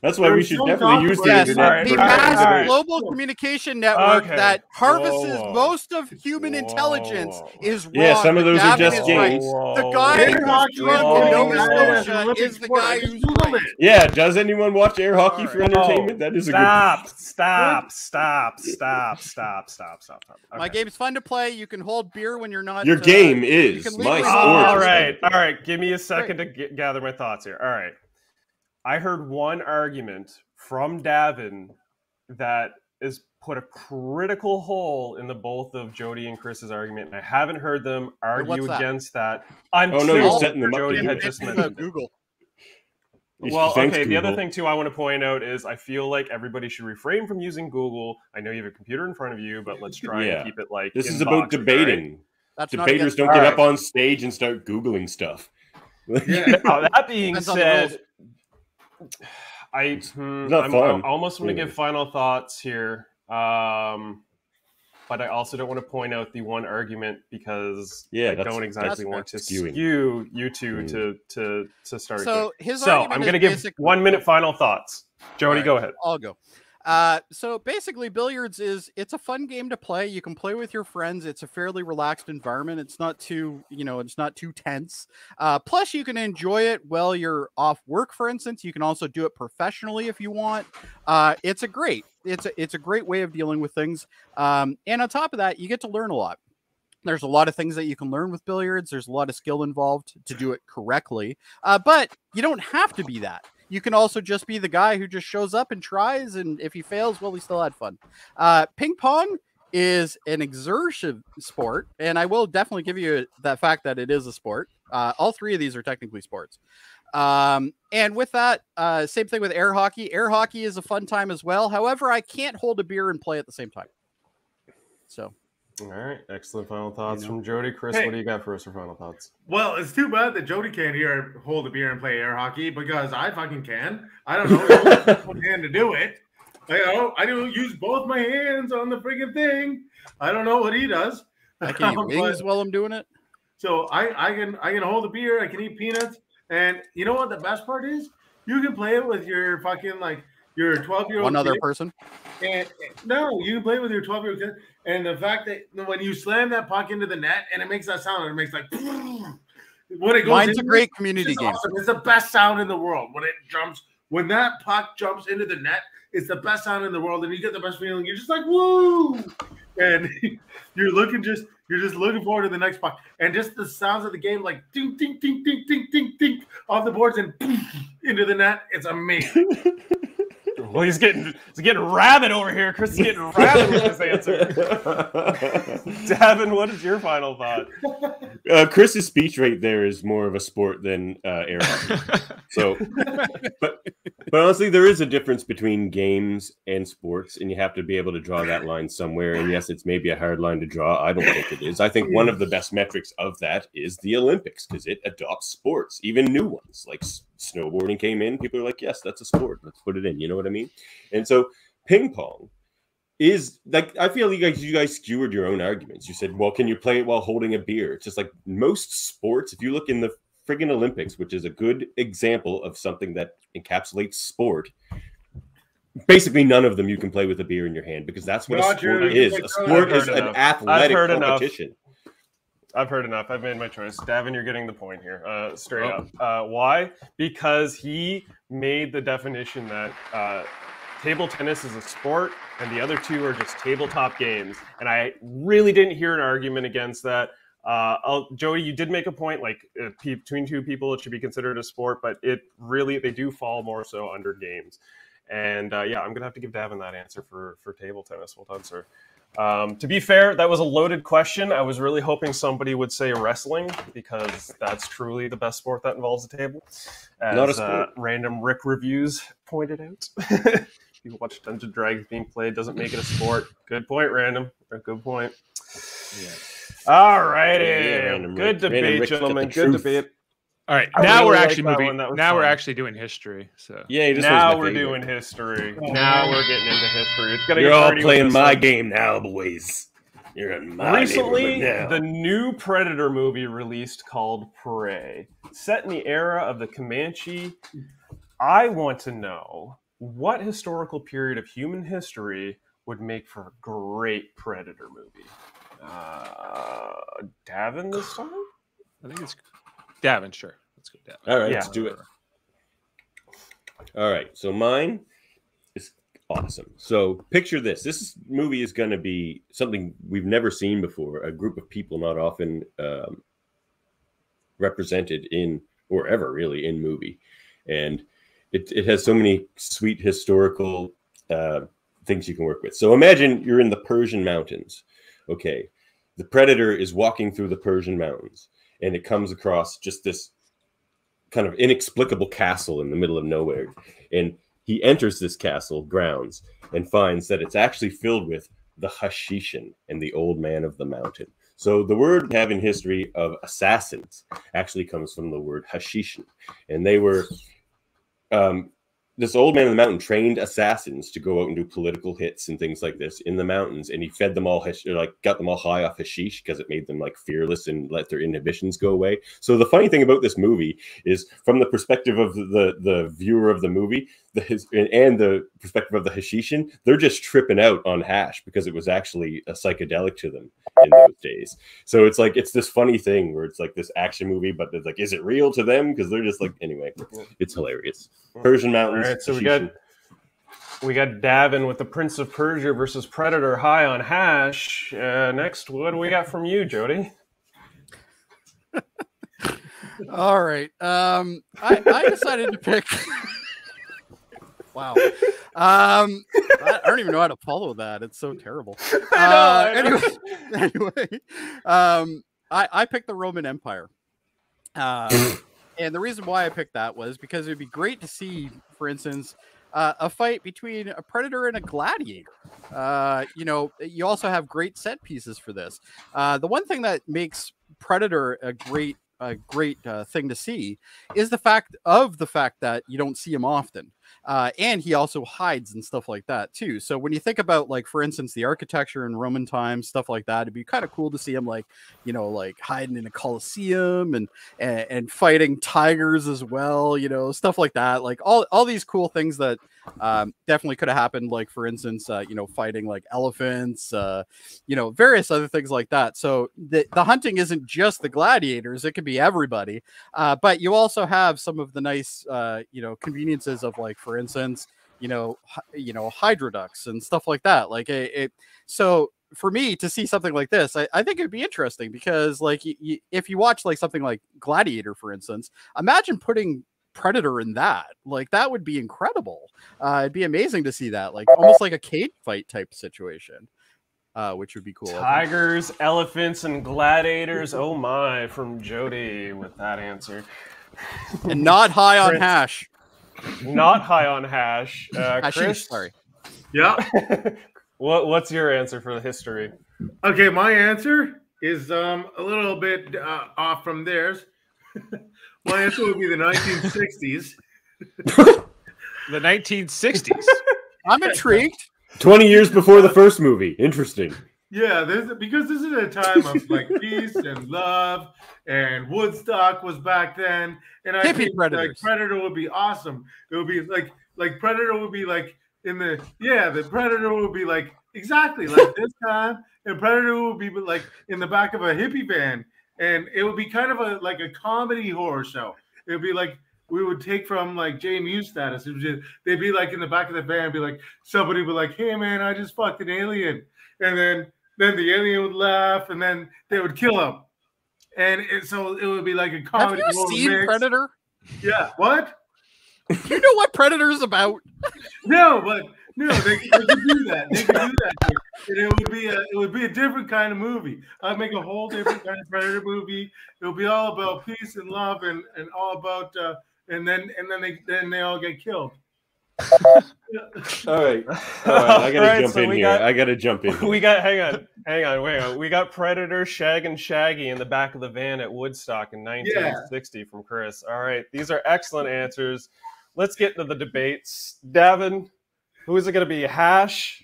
That's why There's we should no definitely use the yes, internet. The massive right. global communication network okay. that harvests Whoa. most of human Whoa. intelligence is wrong. Yeah, some of those Davin are just games. Right. The guy who's from Nova Scotia is the guy who's right. Yeah, does anyone watch air hockey right. for entertainment? That is a stop, good Stop, stop, stop, stop, stop, stop, stop. Okay. My game's fun to play. You can hold beer when you're not. Your uh, game is my sport. All right, all right. Give me a second Great. to g gather my thoughts here. All right. I heard one argument from Davin that has put a critical hole in the both of Jody and Chris's argument, and I haven't heard them argue that? against that until oh, no, you're setting them Jody up had just mentioned Google. Well, Thanks, okay, Google. the other thing, too, I want to point out is I feel like everybody should refrain from using Google. I know you have a computer in front of you, but let's try yeah. and keep it like This is about box, debating. Right? Debaters don't get right. up on stage and start Googling stuff. Yeah. Now, that being Depends said... I hmm, I'm, I'm almost want to give final thoughts here, um, but I also don't want to point out the one argument because yeah, I don't exactly want to skewing. skew you two mm. to to to start. So again. his so I'm going to give one minute final thoughts. Jody, right, go ahead. I'll go. Uh, so basically, billiards is it's a fun game to play. You can play with your friends. It's a fairly relaxed environment. It's not too, you know, it's not too tense. Uh, plus, you can enjoy it while you're off work, for instance. You can also do it professionally if you want. Uh, it's a great, it's a, it's a great way of dealing with things. Um, and on top of that, you get to learn a lot. There's a lot of things that you can learn with billiards. There's a lot of skill involved to do it correctly. Uh, but you don't have to be that. You can also just be the guy who just shows up and tries, and if he fails, well, he still had fun. Uh, ping pong is an exertion sport, and I will definitely give you that fact that it is a sport. Uh, all three of these are technically sports. Um, and with that, uh, same thing with air hockey. Air hockey is a fun time as well. However, I can't hold a beer and play at the same time. So All right. Excellent final thoughts you know. from Jody. Chris, hey. what do you got for us for final thoughts? Well, it's too bad that Jody can't here hold a beer and play air hockey because I fucking can. I don't know one hand to do it. I don't, I don't use both my hands on the freaking thing. I don't know what he does. I can eat wings while I'm doing it. So I, I can I can hold a beer. I can eat peanuts. And you know what the best part is? You can play it with your fucking, like, your twelve-year-old One other kid. person? And, and, no, you can play it with your twelve-year-old kid. And the fact that when you slam that puck into the net and it makes that sound, and it makes like, when it goes Mine's in, a great community it's game. Awesome. It's the best sound in the world. When it jumps, when that puck jumps into the net, it's the best sound in the world. And you get the best feeling. You're just like, woo! And you're looking just, you're just looking forward to the next puck. And just the sounds of the game, like ding, ding, ding, ding, ding, ding, ding, off the boards and into the net. It's amazing. Well, he's getting he's getting rabid over here. Chris is getting rabid with his answer. Davin, what is your final thought? Uh, Chris's speech right there is more of a sport than uh, air hockey. So, but but honestly, there is a difference between games and sports, and you have to be able to draw that line somewhere. And yes, it's maybe a hard line to draw. I don't think it is. I think one of the best metrics of that is the Olympics because it adopts sports, even new ones like snowboarding came in. People are like, yes, that's a sport. Let's put it in. You know what I mean? And so ping pong is like, I feel you guys, you guys skewered your own arguments. You said, well, can you play it while holding a beer? It's just like most sports. If you look in the friggin' Olympics, which is a good example of something that encapsulates sport, basically none of them you can play with a beer in your hand because that's what Not a sport true. is. A sport is enough. an athletic competition. Enough. I've heard enough. I've made my choice. Davin, you're getting the point here, uh, straight oh. up. Uh, why? Because he made the definition that uh, table tennis is a sport and the other two are just tabletop games. And I really didn't hear an argument against that. Uh, I'll, Jody, you did make a point, like uh, between two people, it should be considered a sport, but it really, they do fall more so under games. And uh, yeah, I'm going to have to give Davin that answer for, for table tennis. Well done, sir. Um, to be fair, that was a loaded question. I was really hoping somebody would say wrestling because that's truly the best sport that involves a table. As Not a sport. Uh, random Rick reviews pointed out. If you watch Dungeon Dragons being played, doesn't make it a sport. Good point, Random. Good point. Yeah. All righty. Yeah, yeah, Good debate, gentlemen. Good truth. debate. All right, now really we're like actually moving. Now fun. we're actually doing history. So yeah, now we're doing history. Now we're getting into history. It's gonna You're all playing my one. game now, boys. You're in my Recently, now. the new Predator movie released called Prey, set in the era of the Comanche. I want to know what historical period of human history would make for a great Predator movie. Uh, Davin this time? I think it's. Davin, sure. Let's go Davin. All right, yeah. let's do it. All right, so mine is awesome. So picture this. This movie is going to be something we've never seen before, a group of people not often um, represented in, or ever really, in movie. And it, it has so many sweet historical uh, things you can work with. So imagine you're in the Persian mountains. Okay, the Predator is walking through the Persian mountains. And it comes across just this kind of inexplicable castle in the middle of nowhere. And he enters this castle grounds and finds that it's actually filled with the Hashishin and the old man of the mountain. So the word we have in history of assassins actually comes from the word Hashishin. And they were, um, this old man of the mountain trained assassins to go out and do political hits and things like this in the mountains. And he fed them all, like got them all high off hashish because it made them like fearless and let their inhibitions go away. So the funny thing about this movie is from the perspective of the, the viewer of the movie the his, and the perspective of the Hashishin, they're just tripping out on hash because it was actually a psychedelic to them in those days. So it's like, it's this funny thing where it's like this action movie, but it's like, is it real to them? Because they're just like, anyway, it's hilarious. Persian mountains. All right, so we got we got Davin with the Prince of Persia versus Predator high on hash. Uh, next, what do we got from you, Jody? All right, um, I, I decided to pick. Wow, um, I, I don't even know how to follow that. It's so terrible. Uh, I know, I know. Anyway, anyway, um, I I picked the Roman Empire. Uh, And the reason why I picked that was because it would be great to see, for instance, Uh, a fight between a predator and a gladiator. Uh, you know, you also have great set pieces for this. Uh, the one thing that makes Predator a great, a great uh, thing to see is the fact of the fact that you don't see him often. Uh, and he also hides and stuff like that too. So when you think about, like, for instance, the architecture in Roman times, stuff like that, it'd be kind of cool to see him, like, you know, like hiding in a Colosseum and, and, and fighting tigers as well, you know, stuff like that. Like all, all these cool things that, um, definitely could have happened. Like, for instance, uh, you know, fighting like elephants, uh, you know, various other things like that. So the, the hunting isn't just the gladiators. It could be everybody. Uh, but you also have some of the nice, uh, you know, conveniences of, like, for instance, you know, you know, hydro ducks and stuff like that. Like it, it so for me to see something like this, I, I think it'd be interesting because, like, y y if you watch like something like Gladiator, for instance, imagine putting Predator in that. Like, that would be incredible. Uh, it'd be amazing to see that, like almost like a cage fight type situation, uh, which would be cool. Tigers, elephants, and gladiators. Oh my! From Jody with that answer, and not high on hash. Not high on hash. Uh, Chris, Hashish, sorry. Yeah. what What's your answer for the history? Okay, my answer is um, a little bit uh, off from theirs. My answer would be the nineteen sixties. The nineteen sixties. I'm intrigued. Twenty years before the first movie. Interesting. Yeah, there's, because this is a time of, like, peace and love, and Woodstock was back then, and I think, like, Predator would be awesome. It would be like, like Predator would be like in the, yeah, the Predator would be like exactly like this time, and Predator would be like in the back of a hippie van, and it would be kind of a like a comedy horror show. It would be like, we would take from like J M U status. It was just, they'd be like in the back of the van, be like, somebody would be like, hey man, I just fucked an alien, and then. Then the alien would laugh, and then they would kill him, and it, so it would be like a comedy. Have you seen mix. Predator? Yeah. What? You know what Predator is about? No, but no, they, they could do that. They could do that, and it would be a it would be a different kind of movie. I'd make a whole different kind of Predator movie. It would be all about peace and love, and and all about uh, and then and then they then they all get killed. all right all right i gotta right, jump so in here got, i gotta jump in here. we got hang on hang on wait on. We got Predator, Shag, and Shaggy in the back of the van at Woodstock in nineteen sixty. Yeah. From Chris. All right, these are excellent answers. Let's get into the debates. Davin, who is it going to be, hash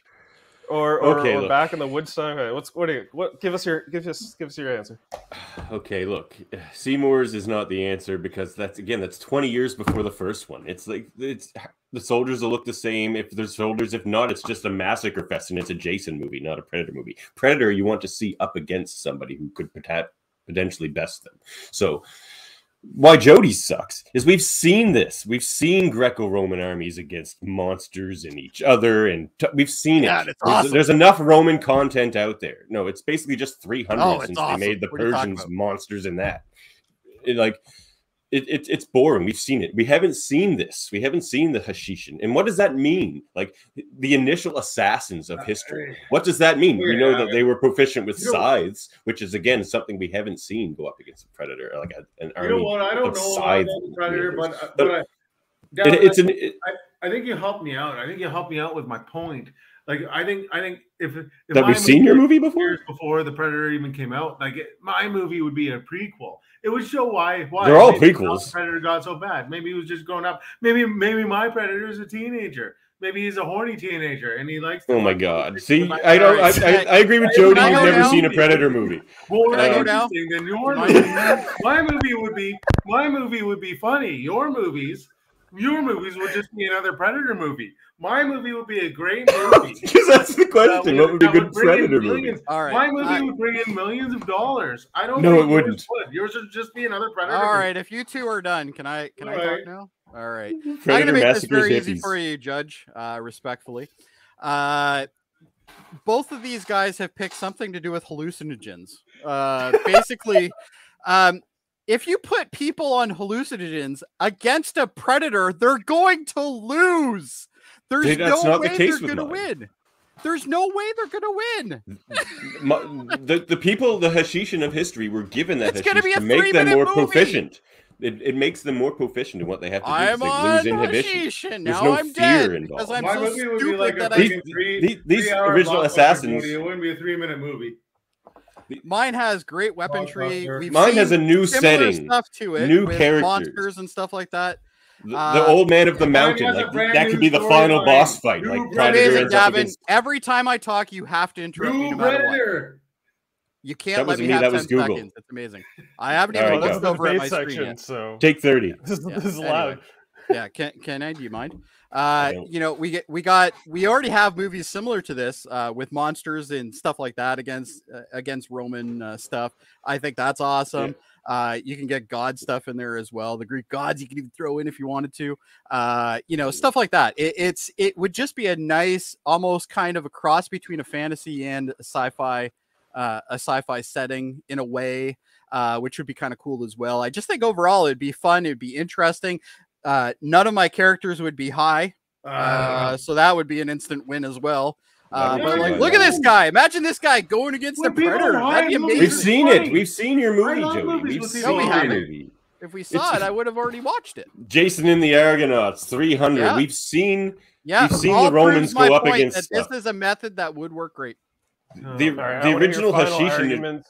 or or, okay, or back in the Woodstock? Right, what's what do you what give us your give us give us your answer. Okay, look, Seymour's is not the answer because that's, again, that's twenty years before the first one. It's like, it's the soldiers will look the same if there's soldiers. If not, it's just a massacre fest, and it's a Jason movie, not a Predator movie. Predator, you want to see up against somebody who could potentially best them. So why Jody sucks is we've seen this. We've seen Greco-Roman armies against monsters and each other, and t we've seen yeah, it. It's there's, awesome. There's enough Roman content out there. No, it's basically just three hundred oh, since awesome. They made the what Persians monsters in that. It, like, it, it, it's boring. We've seen it. We haven't seen this. We haven't seen the Hashishin. And what does that mean? Like, the initial assassins of history. What does that mean? We know that they were proficient with scythes, which is, again, something we haven't seen go up against a Predator. Like, a, an army. You know what? I don't know about the Predator, but, but I, Dad, it, it's I, an, it, I, I think you helped me out. I think you helped me out with my point. Like, I think, I think if, if that we've seen your movie before, before the Predator even came out, like it, my movie would be a prequel. It would show why why they're all maybe prequels. The Predator got so bad. Maybe he was just growing up. Maybe maybe my Predator is a teenager. Maybe he's a horny teenager and he likes. Oh my God! See, I don't. I, I I agree with Jody. You've never seen a Predator movie. More um, interesting than your movie. My movie would be my movie would be funny. Your movies. Your movies would just be another Predator movie. My movie would be a great movie. Because that's the question. Uh, what would be a good Predator movie? All right, my movie I... would bring in millions of dollars. I don't know. It wouldn't. Would. Yours would just be another Predator. All right, movie. If you two are done, can I can All I right. talk now? All right. Predator I'm gonna make this very hippies. Easy for you, Judge. Uh, respectfully, uh, both of these guys have picked something to do with hallucinogens. Uh, basically, um. If you put people on hallucinogens against a Predator, they're going to lose. There's Dude, that's no not way the case they're going to win. There's no way they're going to win. My, the, the people, the Hashishin of history, were given that Hashish to make them more movie. Proficient. It, it makes them more proficient in what they have to do. I'm they on lose inhibition. Now no I'm dead because involved. I'm so stupid like that these, I... Three, these, these original assassins... It wouldn't be a three-minute movie. Mine has great weaponry. We've Mine has a new setting. Stuff to it, new characters. Monsters and stuff like that. The, uh, the old man of the mountain. Like, that could be the final line. boss fight. New like Predator, Davin. Against... Every time I talk, you have to interrupt me no matter what. You can't that let me, me have that ten was Google. seconds. That's amazing. I haven't even right, looked go. over at my section, screen yet. So. Take thirty. Yeah. This, yeah. this is anyway. loud. Yeah, can can I? Do you mind? Uh, you know, we get we got we already have movies similar to this uh, with monsters and stuff like that against uh, against Roman uh, stuff. I think that's awesome. Yeah. Uh, you can get god stuff in there as well. The Greek gods you can even throw in if you wanted to. Uh, you know, stuff like that. It, it's it would just be a nice, almost kind of a cross between a fantasy and a sci-fi. Uh, a sci-fi setting in a way, uh, which would be kind of cool as well. I just think overall it'd be fun. It'd be interesting. Uh, none of my characters would be high, uh, uh, so that would be an instant win as well. Uh, but like, look at this guy. Imagine this guy going against the Predator. That'd be amazing. We've seen it. We've seen your movie, Jody. We've seen your movie. If we saw it's, it, I would have already watched it. Jason and the Argonauts, three hundred. Yeah. We've seen, yeah, we've seen the Romans go up against that. This is a method that would work great. The, right, the original Hashishin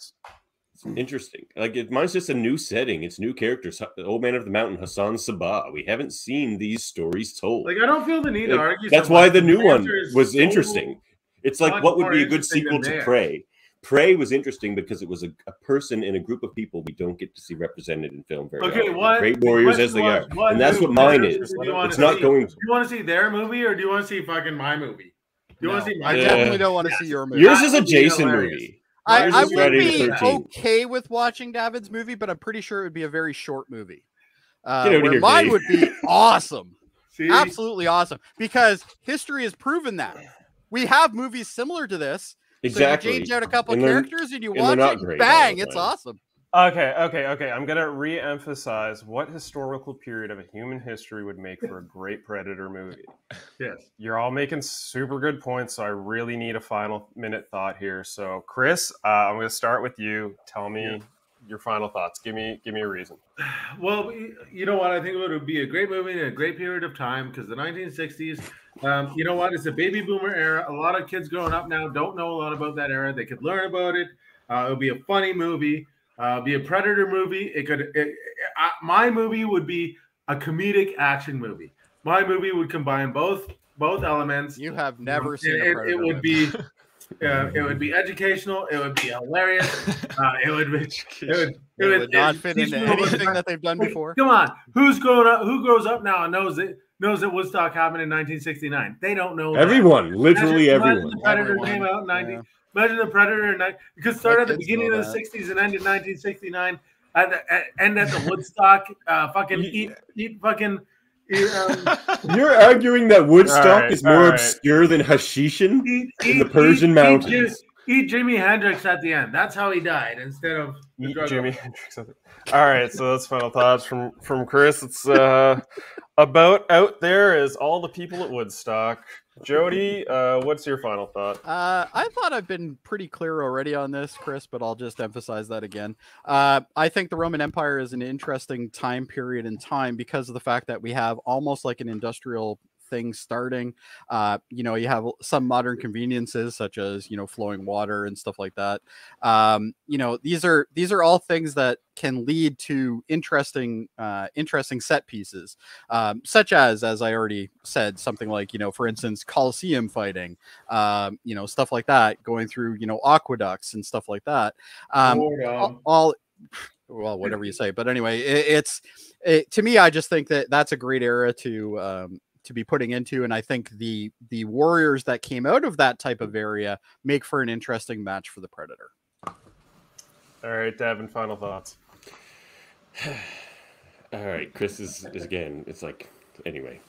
interesting. Like it, mine's just a new setting. It's new characters. The Old Man of the Mountain, Hassan Sabah. We haven't seen these stories told. Like I don't feel the need like, to argue. That's why the new one was so interesting. It's like what would be a good sequel to Prey. Prey was interesting because it was a, a person in a group of people we don't get to see represented in film very okay, often. What, Great warriors the as they was, are, and that's what mine is. It's not see? going. Do you want to see their movie or do you want to see fucking my movie? You no. want to see I yeah. definitely don't want to yes. see your movie. Yours is a Jason movie. I, I would be okay with watching Davin's movie, but I'm pretty sure it would be a very short movie. Uh, where here, mine Dave. would be awesome. See? Absolutely awesome. Because history has proven that. We have movies similar to this. Exactly. So you change out a couple and characters and you watch it, great, bang, it's awesome. Okay, okay, okay. I'm going to re-emphasize what historical period of a human history would make for a great Predator movie. Yes. You're all making super good points, so I really need a final minute thought here. So, Chris, uh, I'm going to start with you. Tell me yeah. your final thoughts. Give me give me a reason. Well, you know what? I think it would be a great movie in a great period of time because the nineteen sixties, um, you know what? It's a baby boomer era. A lot of kids growing up now don't know a lot about that era. They could learn about it. Uh, it would be a funny movie. Uh, be a Predator movie. It could. It, it, uh, my movie would be a comedic action movie. My movie would combine both both elements. You have never it, seen. It, a Predator it would movie. be. Uh, it would be educational. It would be hilarious. Uh, it would. Be, it would. It, it would, would not fit into anything that they've done before. Come on, who's grown up? Who grows up now and knows it? Knows that Woodstock happened in nineteen sixty-nine? They don't know. Everyone, that. literally Imagine everyone. The Predator everyone. came out in ninety. Yeah. Imagine the Predator, and it could start at the beginning of the sixties and end in nineteen sixty-nine, and end at the Woodstock. Uh, fucking eat, eat, fucking. Eat, um. You're arguing that Woodstock right, is more right. obscure than Hashishin eat, in eat, the Persian eat, mountains. Eat, eat Jimi Hendrix at the end. That's how he died, instead of eat Jimi Hendrix. All right, so that's final thoughts from from Chris. It's uh, about out there is all the people at Woodstock. Jody, uh, what's your final thought? Uh, I thought I've been pretty clear already on this, Chris, but I'll just emphasize that again. Uh, I think the Roman Empire is an interesting time period in time because of the fact that we have almost like an industrial thing starting. Uh, you know, you have some modern conveniences such as, you know, flowing water and stuff like that. Um, you know, these are these are all things that can lead to interesting, uh, interesting set pieces, um, such as, as I already said, something like, you know, for instance, Colosseum fighting, um, you know, stuff like that, going through, you know, aqueducts and stuff like that. Um, all, all, well, whatever you say. But anyway, it, it's it, to me, I just think that that's a great era to, um, to be putting into. And I think the, the warriors that came out of that type of area make for an interesting match for the Predator. All right, Davin, final thoughts. All right, Chris is, is again. It's like anyway.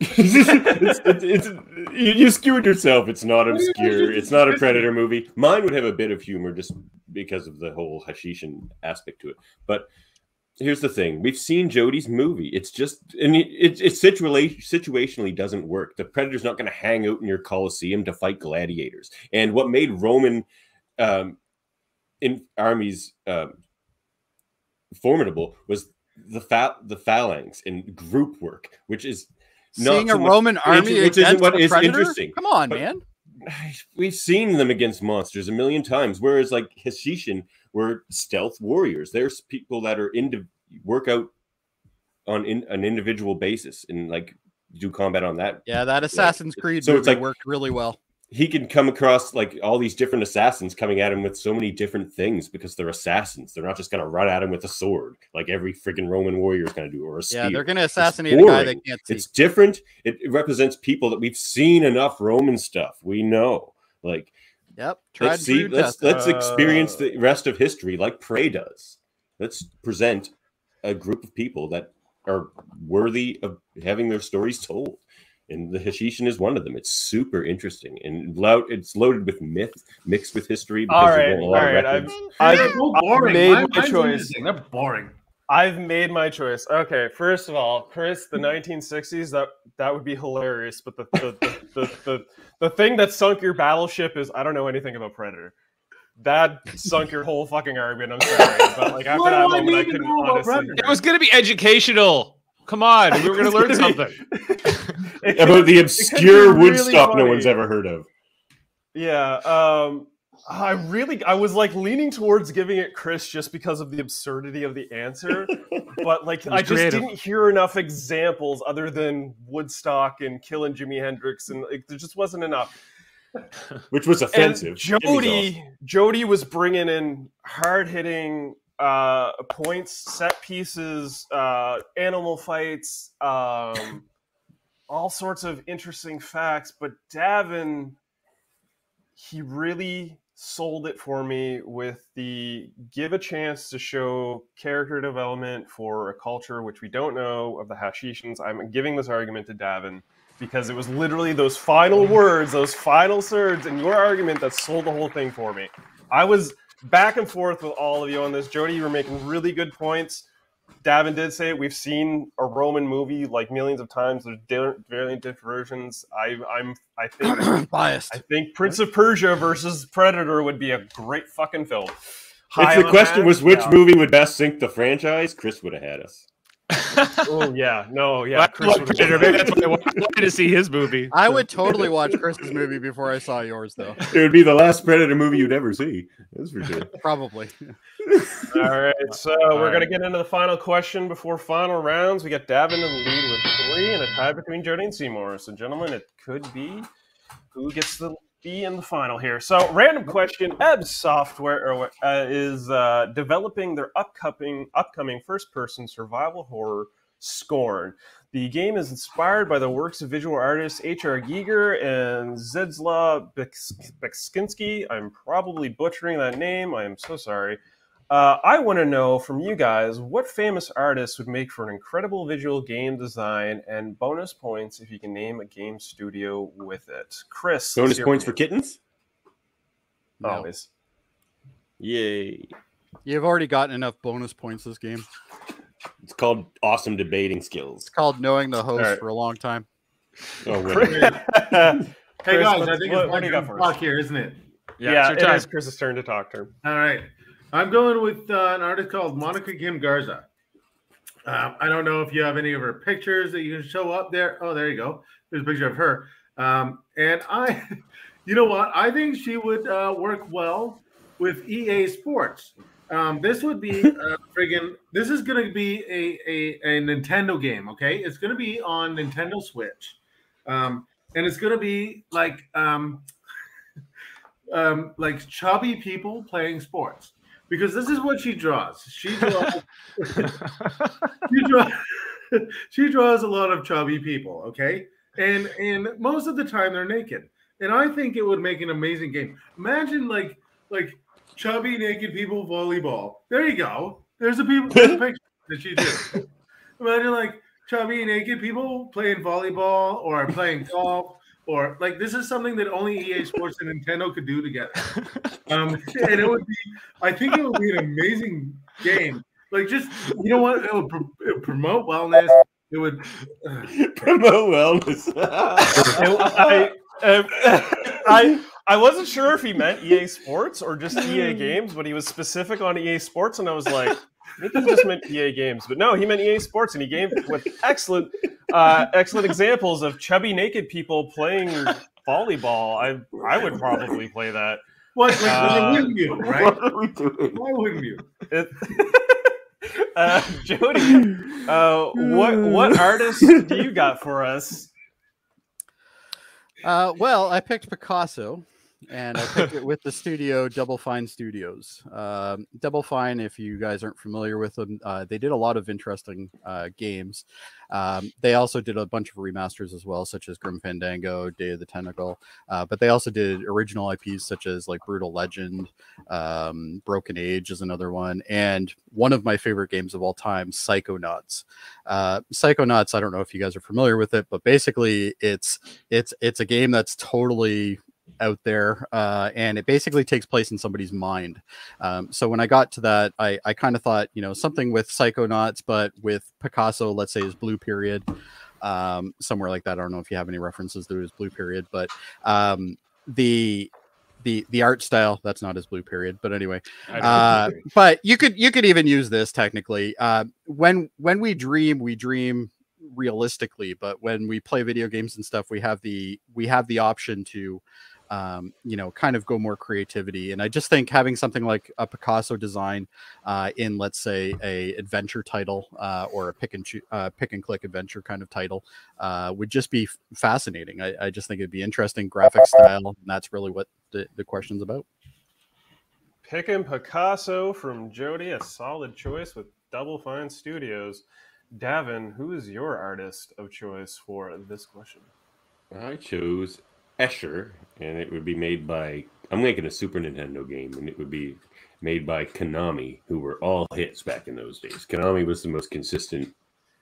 it's, it's, it's, you, you skewered yourself. It's not obscure. It's not a Predator movie. Mine would have a bit of humor just because of the whole Hashishin aspect to it. But here's the thing: we've seen Jody's movie. It's just and it it, it situa situationally doesn't work. The Predator's not going to hang out in your Colosseum to fight gladiators. And what made Roman um, in armies. Um, formidable was the pha the phalanx and group work, which is not seeing a much, Roman army, which isn't what is interesting. Come on, but, man. We've seen them against monsters a million times. Whereas, like, Heshishin were stealth warriors. There's people that are into work out on in, an individual basis and like do combat on that. Yeah, that Assassin's like, Creed so movie it's like, worked really well. He can come across like all these different assassins coming at him with so many different things because they're assassins. They're not just going to run at him with a sword like every freaking Roman warrior is going to do, or a spear. Yeah, they're going to assassinate a guy they can't see. It's different. It, it represents people that we've seen enough Roman stuff. We know, like, yep. Tried let's see, let's, let's experience the rest of history like Prey does. Let's present a group of people that are worthy of having their stories told. And the Heshishin is one of them. It's super interesting and loud. It's loaded with myth mixed with history. Because all right, a lot all right. Of I've, I've, so I've made my, my choice. That's boring. I've made my choice. Okay, first of all, Chris, the nineteen sixties. That that would be hilarious. But the the the, the, the the thing that sunk your battleship is I don't know anything about Predator. That sunk your whole fucking argument. I'm sorry, but like after that moment, I couldn't honestly. It was gonna be educational. Come on, we were going to learn something about the obscure wood stop no one's ever heard of. Yeah, um, I really, I was like leaning towards giving it Chris just because of the absurdity of the answer, but like I just didn't hear enough examples other than Woodstock and killing Jimi Hendrix, and like, there just wasn't enough. Which was offensive. And Jody, was Jody was bringing in hard hitting. Uh, points, set pieces, uh, animal fights, um, all sorts of interesting facts. But Davin, he really sold it for me with the give a chance to show character development for a culture which we don't know of the Hashishans. I'm giving this argument to Davin because it was literally those final words, those final surges in your argument that sold the whole thing for me. I was back and forth with all of you on this. Jody, you were making really good points. Davin did say it. We've seen a Roman movie like millions of times. There's different, variant different versions. I, I'm, I think biased. I think Prince of Persia versus Predator would be a great fucking film. High if the question that, was which yeah. movie would best sink the franchise, Chris would have had us. Oh yeah, no, yeah. Chris would have. That's why I wanted to see his movie. I would totally watch Chris's movie before I saw yours, though. It would be the last Predator movie you'd ever see. That's for sure. Probably. All right, so All we're right. gonna get into the final question before final rounds. We got Davin in the lead with three and a tie between Jody and Seymour. So, gentlemen, it could be who gets the be in the final here. So, random question: Ebb Software uh, is uh, developing their upcoming upcoming first-person survival horror Scorn. The game is inspired by the works of visual artists H R Giger and Zdzisław Beksiński. I'm probably butchering that name. I am so sorry. Uh, I want to know from you guys what famous artists would make for an incredible visual game design, and bonus points if you can name a game studio with it. Chris. Bonus points for kittens? Always. No. Yay. You've already gotten enough bonus points this game. It's called awesome debating skills. It's called knowing the host right. for a long time. Oh, really? Hey, guys, Chris, I think what, it's one o'clock here, isn't it? Yeah, yeah, it's your time. It is Chris's turn to talk to her. All right. I'm going with uh, an artist called Monica Kim Garza. Um, I don't know if you have any of her pictures that you can show up there. Oh, there you go. There's a picture of her. Um, and I, you know what? I think she would uh, work well with E A Sports. Um, this would be a friggin', this is going to be a, a, a Nintendo game, okay? It's going to be on Nintendo Switch. Um, and it's going to be like, um, um, like chubby people playing sports. Because this is what she draws. She draws, she draws. She draws a lot of chubby people. Okay, and and most of the time they're naked. And I think it would make an amazing game. Imagine like like chubby naked people volleyball. There you go. There's a people there's a picture that she did. Imagine like chubby naked people playing volleyball or playing golf. Or like this is something that only E A Sports and Nintendo could do together, um, and it would be. I think it would be an amazing game. Like just you know what, it would, pr it would promote wellness. It would uh, promote wellness. I, I, I I wasn't sure if he meant E A Sports or just E A Games, but he was specific on E A Sports, and I was like, I think he just meant E A Games, but no, he meant E A Sports, and he gave with excellent, uh, excellent examples of chubby naked people playing volleyball. I I would probably play that. What? Like, uh, wouldn't you? Right? Why wouldn't you? It, uh, Jody, uh, what what artists do you got for us? Uh, well, I picked Picasso. And I picked it with the studio Double Fine Studios. Um, Double Fine, if you guys aren't familiar with them, uh, they did a lot of interesting uh, games. Um, they also did a bunch of remasters as well, such as Grim Fandango, Day of the Tentacle. Uh, but they also did original I Ps such as like Brutal Legend, um, Broken Age is another one, and one of my favorite games of all time, Psychonauts. Uh, Psychonauts, I don't know if you guys are familiar with it, but basically it's it's it's a game that's totally out there, uh and it basically takes place in somebody's mind. Um so when I got to that, i i kind of thought, you know, something with Psychonauts but with Picasso, let's say his Blue Period, um somewhere like that. I don't know if you have any references to his Blue Period, but um the the the art style, that's not his Blue Period, but anyway, uh but you could you could even use this technically. Uh when when we dream, we dream realistically, but when we play video games and stuff, we have the we have the option to um you know, kind of go more creativity. And I just think having something like a Picasso design uh in, let's say, a adventure title, uh or a pick and uh, pick and click adventure kind of title, uh would just be fascinating. I, I just think it'd be interesting graphic style, and that's really what the, the question's about. Picking Picasso from Jody, a solid choice with Double Fine Studios. Davin, who is your artist of choice for this question? I chose Escher, and it would be made by, I'm making a Super Nintendo game, and it would be made by Konami, who were all hits back in those days. Konami was the most consistent.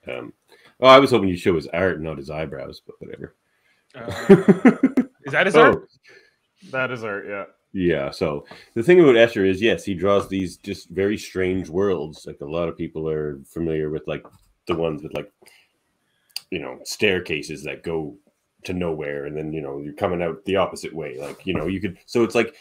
Um, oh, I was hoping you'd show his art, not his eyebrows, but whatever. Uh, is that his oh. art? That is art, yeah. Yeah, so the thing about Escher is, yes, he draws these just very strange worlds. Like, a lot of people are familiar with, like, the ones with, like, you know, staircases that go to nowhere, and then, you know, you're coming out the opposite way, like, you know, you could, so it's like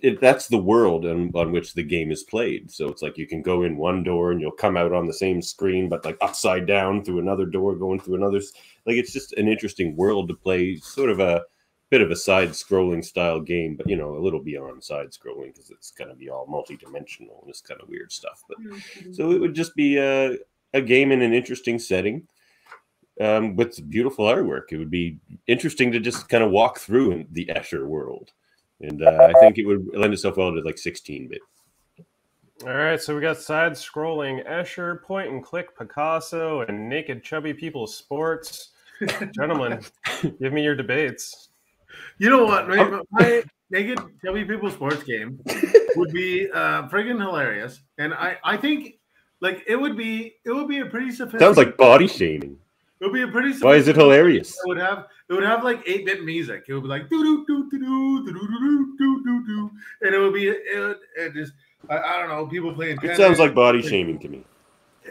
it, that's the world on, on which the game is played. So it's like you can go in one door and you'll come out on the same screen, but like upside down through another door, going through another, like, it's just an interesting world to play, sort of a bit of a side scrolling style game, but, you know, a little beyond side scrolling because it's going to be all multi-dimensional and it's kind of weird stuff. But mm-hmm. so it would just be uh a game in an interesting setting, um, with beautiful artwork. It would be interesting to just kind of walk through in the Escher world. And uh, I think it would lend itself well to like sixteen bit. All right, so we got side-scrolling Escher, point-and-click Picasso, and naked chubby people sports. Gentlemen, give me your debates. You know what? Right? My naked chubby people sports game would be uh, friggin' hilarious. And I, I think... Like, it would be, it would be a pretty sophisticated. Sounds like body shaming. It would be a pretty. Why is it hilarious? It would have, it would have like eight bit music. It would be like do do do do do do do do do do, and it would be, it, it just, I, I don't know, people playing. It sounds like body shaming to me.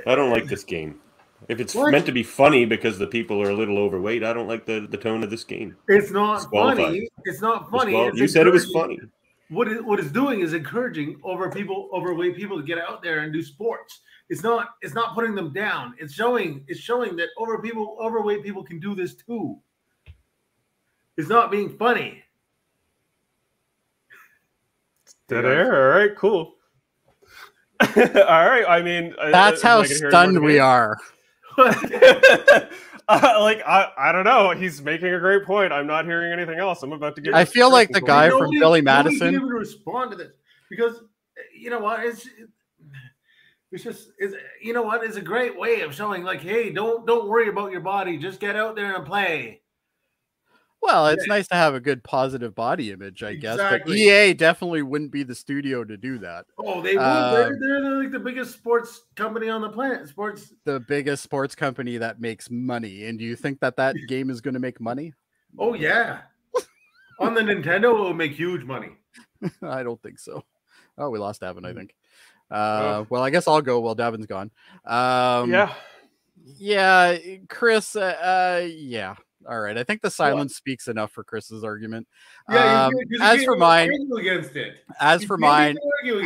I don't like this game. If it's what? meant to be funny because the people are a little overweight, I don't like the the tone of this game. It's not it's funny. It's not funny. It's it's you said it was funny. What it, what it's doing is encouraging over people overweight people to get out there and do sports. It's not it's not putting them down. It's showing it's showing that over people overweight people can do this too. It's not being funny. Dead air. All right, cool. All right. I mean, that's I, how I stunned we are. uh, like I, I don't know. He's making a great point. I'm not hearing anything else. I'm about to get. I feel like the guy from nobody, Billy Madison. Able to respond to this because you know what it's. It, It's just, it's, you know what? It's a great way of showing, like, hey, don't don't worry about your body. Just get out there and play. Well, it's yeah. nice to have a good positive body image, I exactly. guess. But E A definitely wouldn't be the studio to do that. Oh, they uh, would. They're, they're like the biggest sports company on the planet. Sports, the biggest sports company that makes money. And do you think that that game is going to make money? Oh yeah, on the Nintendo, it will make huge money. I don't think so. Oh, we lost Davin, I think. Uh, well, I guess I'll go while Davin's gone. Um, yeah. Yeah, Chris, uh, uh, yeah. All right. I think the silence what? speaks enough for Chris's argument. Yeah, um, as for mine, against it. as you for mine,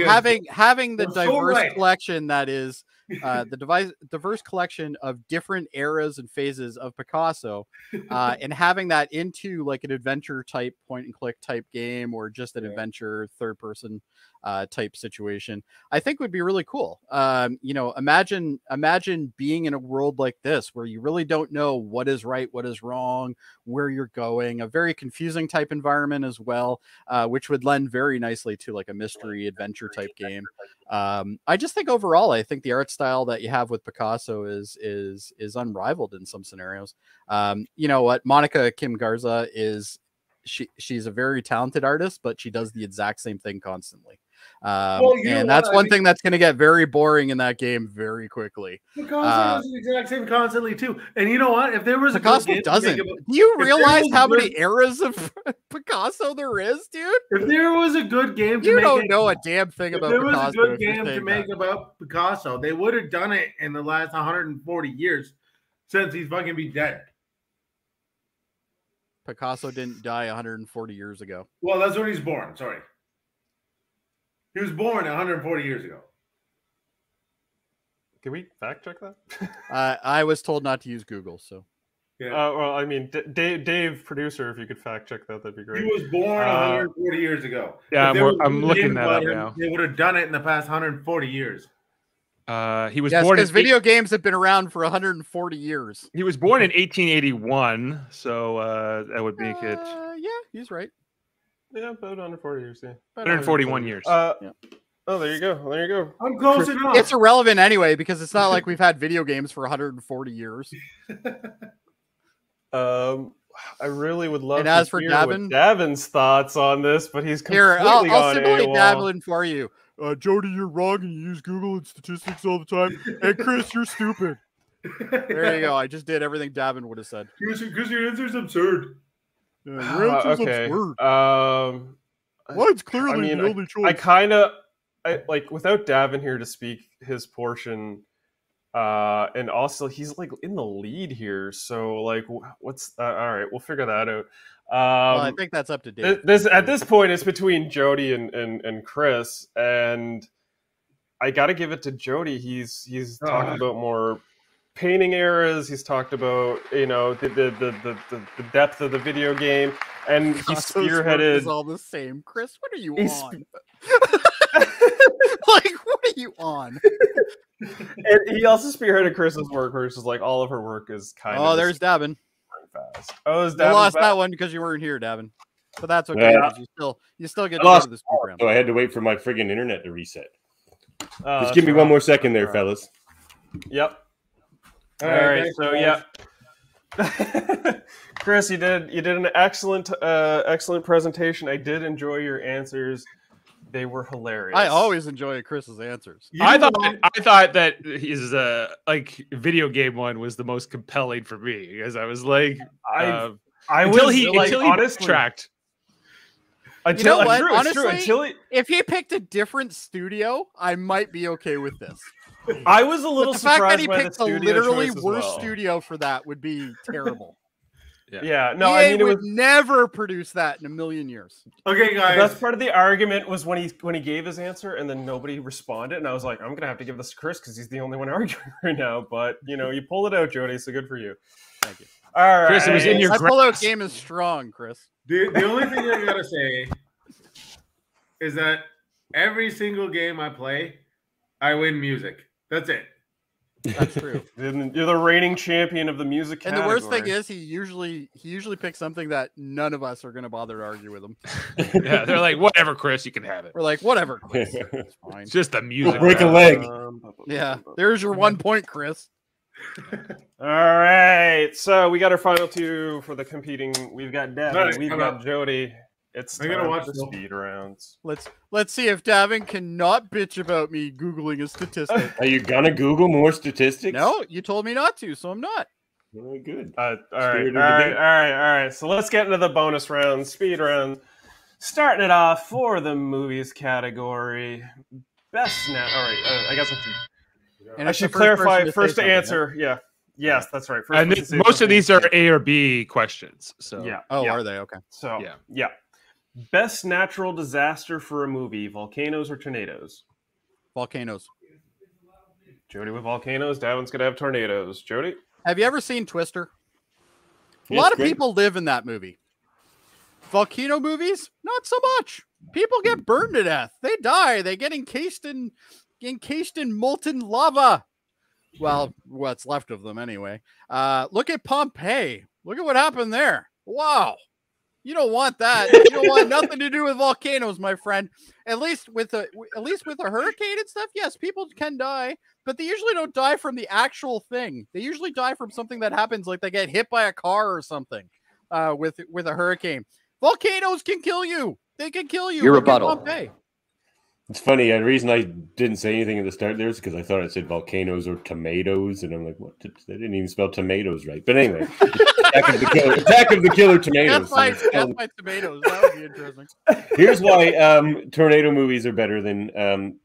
having having the You're diverse so right. collection that is uh, the device, diverse collection of different eras and phases of Picasso, uh, and having that into like an adventure type point and click type game, or just an yeah. adventure third person uh, type situation, I think would be really cool. Um, you know, imagine imagine being in a world like this where you really don't know what is right, what is wrong, where you're going, a very confusing type environment as well, uh, which would lend very nicely to like a mystery adventure type game. Um, I just think overall, I think the art style that you have with Picasso is is is unrivaled in some scenarios. Um, you know what, Monica Kim Garza is she she's a very talented artist, but she does the exact same thing constantly. Um, well, and that's one I mean, thing that's going to get very boring in that game very quickly. Picasso uh, does the exact same constantly too. And you know what? If there was Picasso a doesn't. Game, do you realize how good... many eras of Picasso there is, dude? If there was a good game, to you make don't it, know a damn thing about. If there Picasso, was a good game to make that. about Picasso, they would have done it in the last one hundred forty years since he's fucking be dead. Picasso didn't die one hundred forty years ago. Well, that's when he's born. Sorry. He was born one hundred forty years ago. Can we fact check that? uh, I was told not to use Google, so. Yeah. Uh, well, I mean, D Dave, Dave, producer, if you could fact check that, that'd be great. He was born one hundred forty uh, years ago. Yeah, I'm, was, I'm looking that up now. They would have done it in the past one hundred forty years. Uh, he was yes, born. Because video games have been around for one hundred forty years. He was born in eighteen eighty-one, so uh, that would make uh, it. Yeah, he's right. Yeah, about one hundred forty years. Yeah, one hundred forty-one years. Uh, yeah. Oh, there you go. There you go. I'm close enough. It's irrelevant anyway because it's not like we've had video games for one hundred forty years. um, I really would love. And to as for hear Davin, Davin's thoughts on this, but he's completely here. I'll, I'll simulate Davin for you. Uh, Jody, you're wrong, and you use Google and statistics all the time. And Chris, you're stupid. There you go. I just did everything Davin would have said. Because your answer is absurd. Yeah, your uh, okay. Absurd. Um, well, it's clearly I mean, the only I, choice. I kind of like without Davin here to speak his portion, uh, and also he's like in the lead here. So like, what's uh, all right? We'll figure that out. Um, well, I think that's up to Dave. This at this point it's between Jody and and and Chris, and I got to give it to Jody. He's he's oh. talking about more. Painting eras. He's talked about you know the the the the, the depth of the video game, and he spearheaded is all the same. Chris, what are you on? Like, what are you on? And he also spearheaded Chris's work, versus like all of her work is kind oh, of. Oh, there's Davin. Fast. Oh, is Davin. You lost fast? That one because you weren't here, Davin. But that's okay. Yeah. You still you still get lost this program. So I had to wait for my friggin' internet to reset. Uh, Just give me right. one more second there, right. fellas. Yep. All, All right, right so yeah, Chris, you did you did an excellent uh, excellent presentation. I did enjoy your answers; they were hilarious. I always enjoy Chris's answers. You I thought that, I thought that his uh, like video game one was the most compelling for me because I was like, I uh, I until he like, until honestly, he backtracked. Until, you know what? True, Honestly, true. Until he... if he picked a different studio, I might be okay with this. I was a little but the surprised fact that he by picked the a literally worst well. studio for that would be terrible. yeah. yeah, no, E A I mean, it would was... never produce that in a million years. Okay, guys, that's part of the argument was when he when he gave his answer and then nobody responded, and I was like, I'm gonna have to give this to Chris because he's the only one arguing right now. But you know, you pulled it out, Jody. So good for you. Thank you. All right, Chris, it was in your. That pullout game is strong, Chris. The, the only thing I gotta say is that every single game I play, I win music. That's it. That's true. You're the reigning champion of the music category. And the worst thing is, he usually he usually picks something that none of us are going to bother to argue with him. Yeah, they're like, whatever, Chris, you can have it. We're like, whatever, Chris, it's fine. It's just the music. We'll break a leg. Yeah, there's your one point, Chris. All right, so we got our final two for the competing. We've got Davin, right, we've got up. Jody. It's I'm gonna watch the speed rounds. Let's let's see if Davin cannot bitch about me googling a statistic. Are you gonna Google more statistics? No, you told me not to, so I'm not. Very good. Uh, all right, all right, all right, all right. So let's get into the bonus round, speed round. Starting it off for the movies category, best now. All right, uh, I guess I have to. And I should clarify first to answer. Yeah, Yes, that's right. First and this, most of these are A or B questions. So yeah. Oh, yeah. Are they? Okay. So yeah. yeah. Best natural disaster for a movie: volcanoes or tornadoes? Volcanoes. Jody with volcanoes. Davin's gonna have tornadoes. Jody, have you ever seen Twister? A lot of people live in that movie. Volcano movies, not so much. People get burned to death. They die. They get encased in encased in molten lava. Well, what's left of them anyway. Uh, look at Pompeii. Look at what happened there. Wow. You don't want that. You don't want nothing to do with volcanoes, my friend. At least with a at least with a hurricane and stuff, yes, people can die, but they usually don't die from the actual thing. They usually die from something that happens, like they get hit by a car or something. Uh, with with a hurricane, volcanoes can kill you. They can kill you. Your rebuttal. It's funny. The reason I didn't say anything at the start there is because I thought it said volcanoes or tomatoes, and I'm like, what? They didn't even spell tomatoes right. But anyway, Attack of the Killer, Attack of the Killer Tomatoes. That's my, that's my tomatoes. That would be interesting. Here's why um, tornado movies are better than um,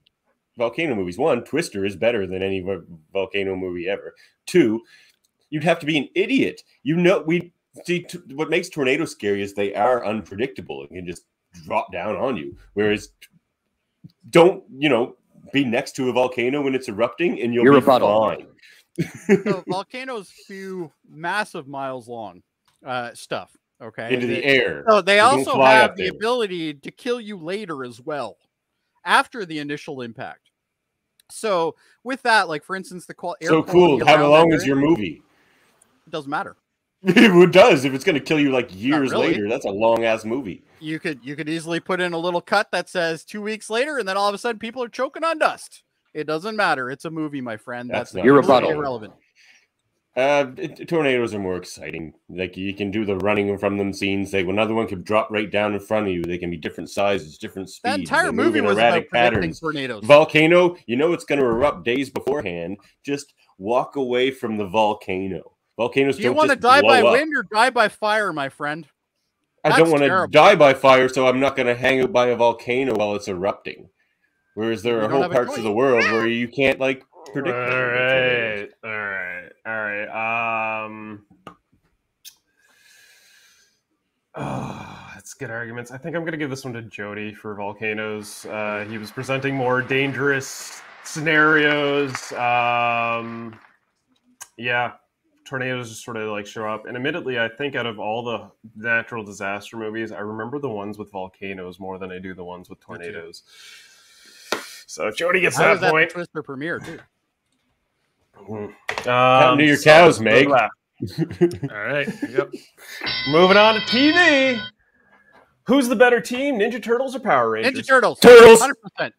volcano movies. One, Twister is better than any volcano movie ever. Two, you'd have to be an idiot. You know, we see t what makes tornadoes scary is they are unpredictable and can just drop down on you. Whereas don't, you know, be next to a volcano when it's erupting and you'll You're be fine. So volcanoes spew massive miles long uh, stuff, okay? Into they, the air. So they you also have the there. ability to kill you later as well, after the initial impact. So with that, like, for instance, the qual air so cool. How long is your movie? It doesn't matter. It does. If it's going to kill you like years really. later, that's a long ass movie. You could you could easily put in a little cut that says two weeks later, and then all of a sudden people are choking on dust. It doesn't matter. It's a movie, my friend. That's, that's your rebuttal. Irrelevant. Uh, it, tornadoes are more exciting. Like you can do the running from them scenes. They another one could drop right down in front of you. They can be different sizes, different speeds. That entire They're movie was erratic about patterns. Tornadoes. Volcano. You know it's going to erupt days beforehand. Just walk away from the volcano. Volcanoes Do you want to die by up. wind or die by fire, my friend? That's I don't want to die by fire, so I'm not going to hang out by a volcano while it's erupting. Whereas there you are whole parts of the world where you can't, like, predict. All right, all right, all right. Um, oh, that's good arguments. I think I'm going to give this one to Jody for volcanoes. Uh, he was presenting more dangerous scenarios. Um, yeah. Tornadoes just sort of like show up, and admittedly, I think out of all the natural disaster movies, I remember the ones with volcanoes more than I do the ones with tornadoes. So if Jody gets that, that point. That Twister premiere too. Um, Counting to your so cows, Meg. All right. Yep. Moving on to T V. Who's the better team, Ninja Turtles or Power Rangers? Ninja Turtles. Turtles. one hundred percent.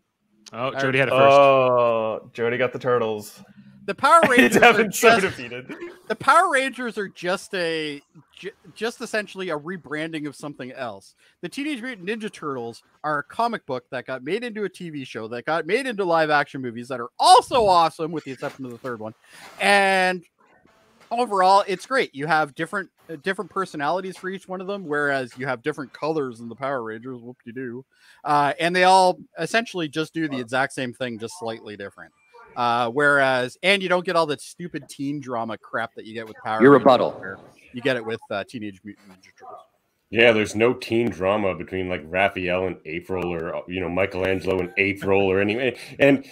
Oh, Jody had it first. Oh, Jody got the Turtles. The Power Rangers are just, defeated. The Power Rangers are just a just essentially a rebranding of something else. The Teenage Mutant Ninja Turtles are a comic book that got made into a T V show, that got made into live action movies that are also awesome, with the exception of the third one. And overall, it's great. You have different uh, different personalities for each one of them, whereas you have different colors in the Power Rangers. Whoop-de-doo. Uh, and they all essentially just do the exact same thing, just slightly different. Uh, whereas, and you don't get all that stupid teen drama crap that you get with Power Rangers. Your rebuttal. You get it with uh, Teenage Mutant Ninja Turtles. Yeah, there's no teen drama between like Raphael and April, or, you know, Michelangelo and April, or any. And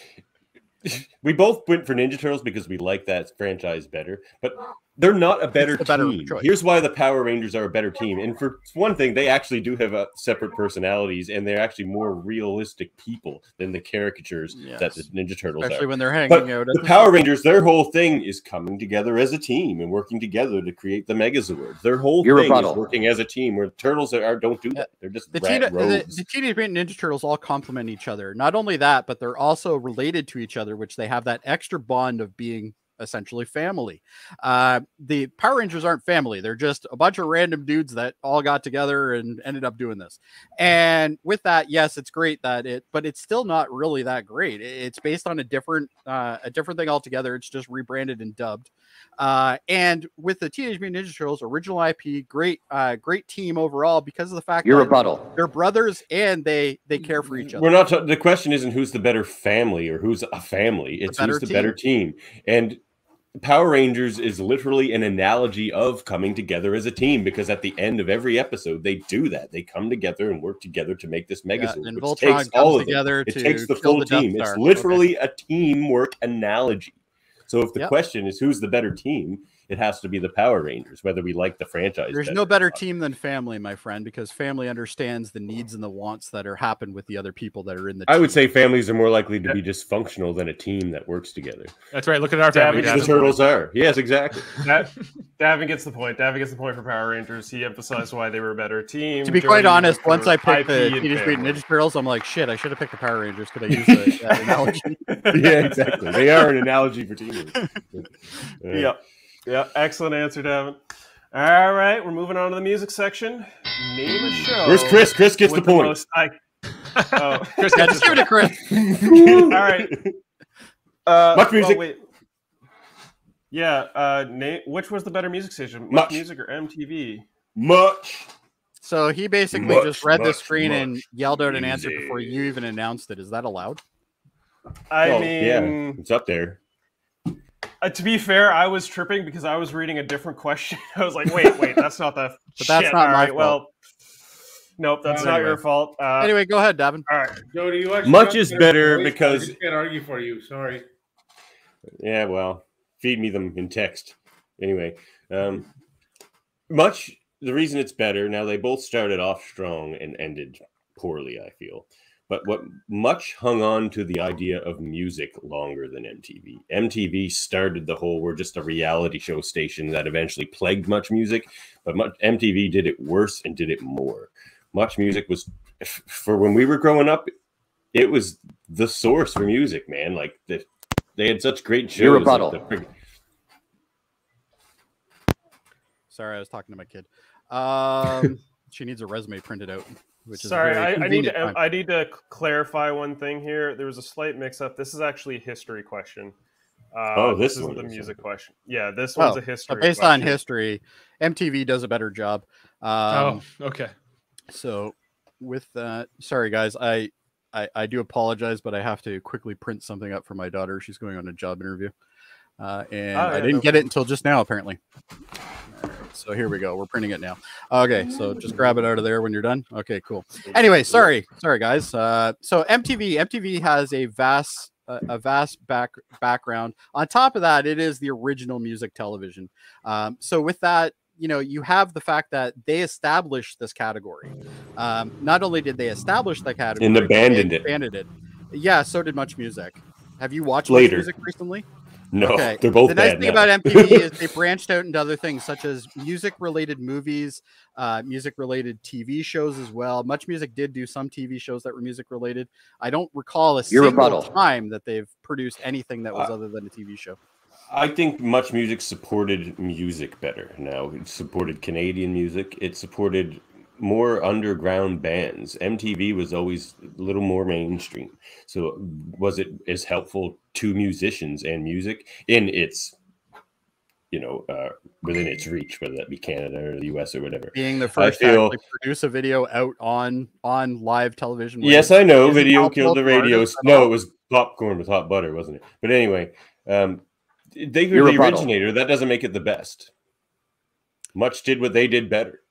we both went for Ninja Turtles because we like that franchise better, but they're not a better team. Better Here's why the Power Rangers are a better team. And for one thing, they actually do have uh, separate personalities, and they're actually more realistic people than the caricatures yes. that the Ninja Turtles Especially are. when they're hanging but out. The Power Rangers, their whole thing is coming together as a team and working together to create the Megazord. Their whole Your thing rebuttal. is working as a team, where the Turtles are, don't do that. They're just the rat rogues. The Teenage Mutant Ninja Turtles all complement each other. Not only that, but they're also related to each other, which they have that extra bond of being essentially family. Uh, the Power Rangers aren't family. They're just a bunch of random dudes that all got together and ended up doing this. And with that, yes, it's great that it, but it's still not really that great. It's based on a different, uh, a different thing altogether. It's just rebranded and dubbed. Uh, and with the Teenage Mutant Ninja Turtles, original I P, great, uh, great team overall, because of the fact Your that rebuttal. they're brothers and they, they care for each other. We're not, the question isn't who's the better family or who's a family. It's the who's the team. better team. And Power Rangers is literally an analogy of coming together as a team, because at the end of every episode, they do that. They come together and work together to make this megasuit. Yeah, and Voltron takes comes all of together it. To it takes the full the team. It's literally okay. a teamwork analogy. So if the yep. question is who's the better team, it has to be the Power Rangers, whether we like the franchise. There's better no better team than family, my friend, because family understands the needs and the wants that are happen with the other people that are in the team. I would say families are more likely to be dysfunctional than a team that works together. That's right. Look at our family. Davin, the Turtles are. Yes, exactly. That, Davin gets the point. Davin gets the point for Power Rangers. He emphasized why they were a better team. To be quite honest, once I picked the Teenage Mutant Ninja Turtles, I'm like, shit, I should have picked the Power Rangers. Could I use the, that analogy? Yeah, exactly. They are an analogy for teamwork. Yeah. yeah. Yeah, excellent answer, Davin. All right, we're moving on to the music section. Name a show. Where's Chris? Chris gets the point. The most, I, oh, Chris got just give it to Chris. All right. Uh, Much music. Oh, wait. Yeah, uh, name, which was the better music station? Much, Much. Music or M T V? Much. So he basically much, just read much, the screen and yelled out an answer before you even announced it. Is that allowed? I well, mean, yeah, it's up there. Uh, to be fair, I was tripping because I was reading a different question. I was like, "Wait, wait, that's not the." But shit. That's not all my right, fault. Well, nope, that's no, not anyway. your fault. Uh, anyway, go ahead, Davin. All right, Jody, you actually much is better because I can't argue for you. Sorry. Yeah, well, feed me them in text. Anyway, um, much the reason it's better now. They both started off strong and ended poorly, I feel. But what much hung on to the idea of music longer than M T V. M T V started the whole, we're just a reality show station that eventually plagued Much Music, but much, M T V did it worse and did it more. Much Music was, for when we were growing up, it was the source for music, man. Like, the, they had such great shows. Your rebuttal. Like the... Sorry, I was talking to my kid. Um, she needs a resume printed out. Which is Sorry, I, I need to time. I need to clarify one thing here. There was a slight mix-up. This is actually a history question. Uh, oh, this, this isn't the music is question. Yeah, this oh, one's a history. Based question. on history, M T V does a better job. Um, oh, okay. So, with that, sorry guys, I, I I do apologize, but I have to quickly print something up for my daughter. She's going on a job interview, uh, and oh, yeah, I didn't no get problem. it until just now, apparently. So here we go. We're printing it now. Okay, so just grab it out of there when you're done. Okay, cool. Anyway, sorry, sorry guys. Uh, so M T V, M T V has a vast, uh, a vast back background. On top of that, it is the original music television. Um, so with that, you know, you have the fact that they established this category. Um, not only did they establish the category, and abandoned it. Abandoned it. Yeah, so did Much Music. Have you watched Later. Much Music recently? No, okay. they're both the nice bad thing now. About M T V is they branched out into other things such as music-related movies, uh, music-related T V shows as well. Much Music did do some T V shows that were music-related. I don't recall a Your single rebuttal. time that they've produced anything that was uh, other than a T V show. I think Much Music supported music better. Now, it supported Canadian music. It supported more underground bands. M T V was always a little more mainstream. So was it as helpful to musicians and music in its, you know, uh, within its reach, whether that be Canada or the U S or whatever? Being the first feel, to produce a video out on on live television. Yes, I know. Video killed the radio. No, it was popcorn with hot butter, wasn't it? But anyway, um, they were the originator. That doesn't make it the best. Much did what they did better.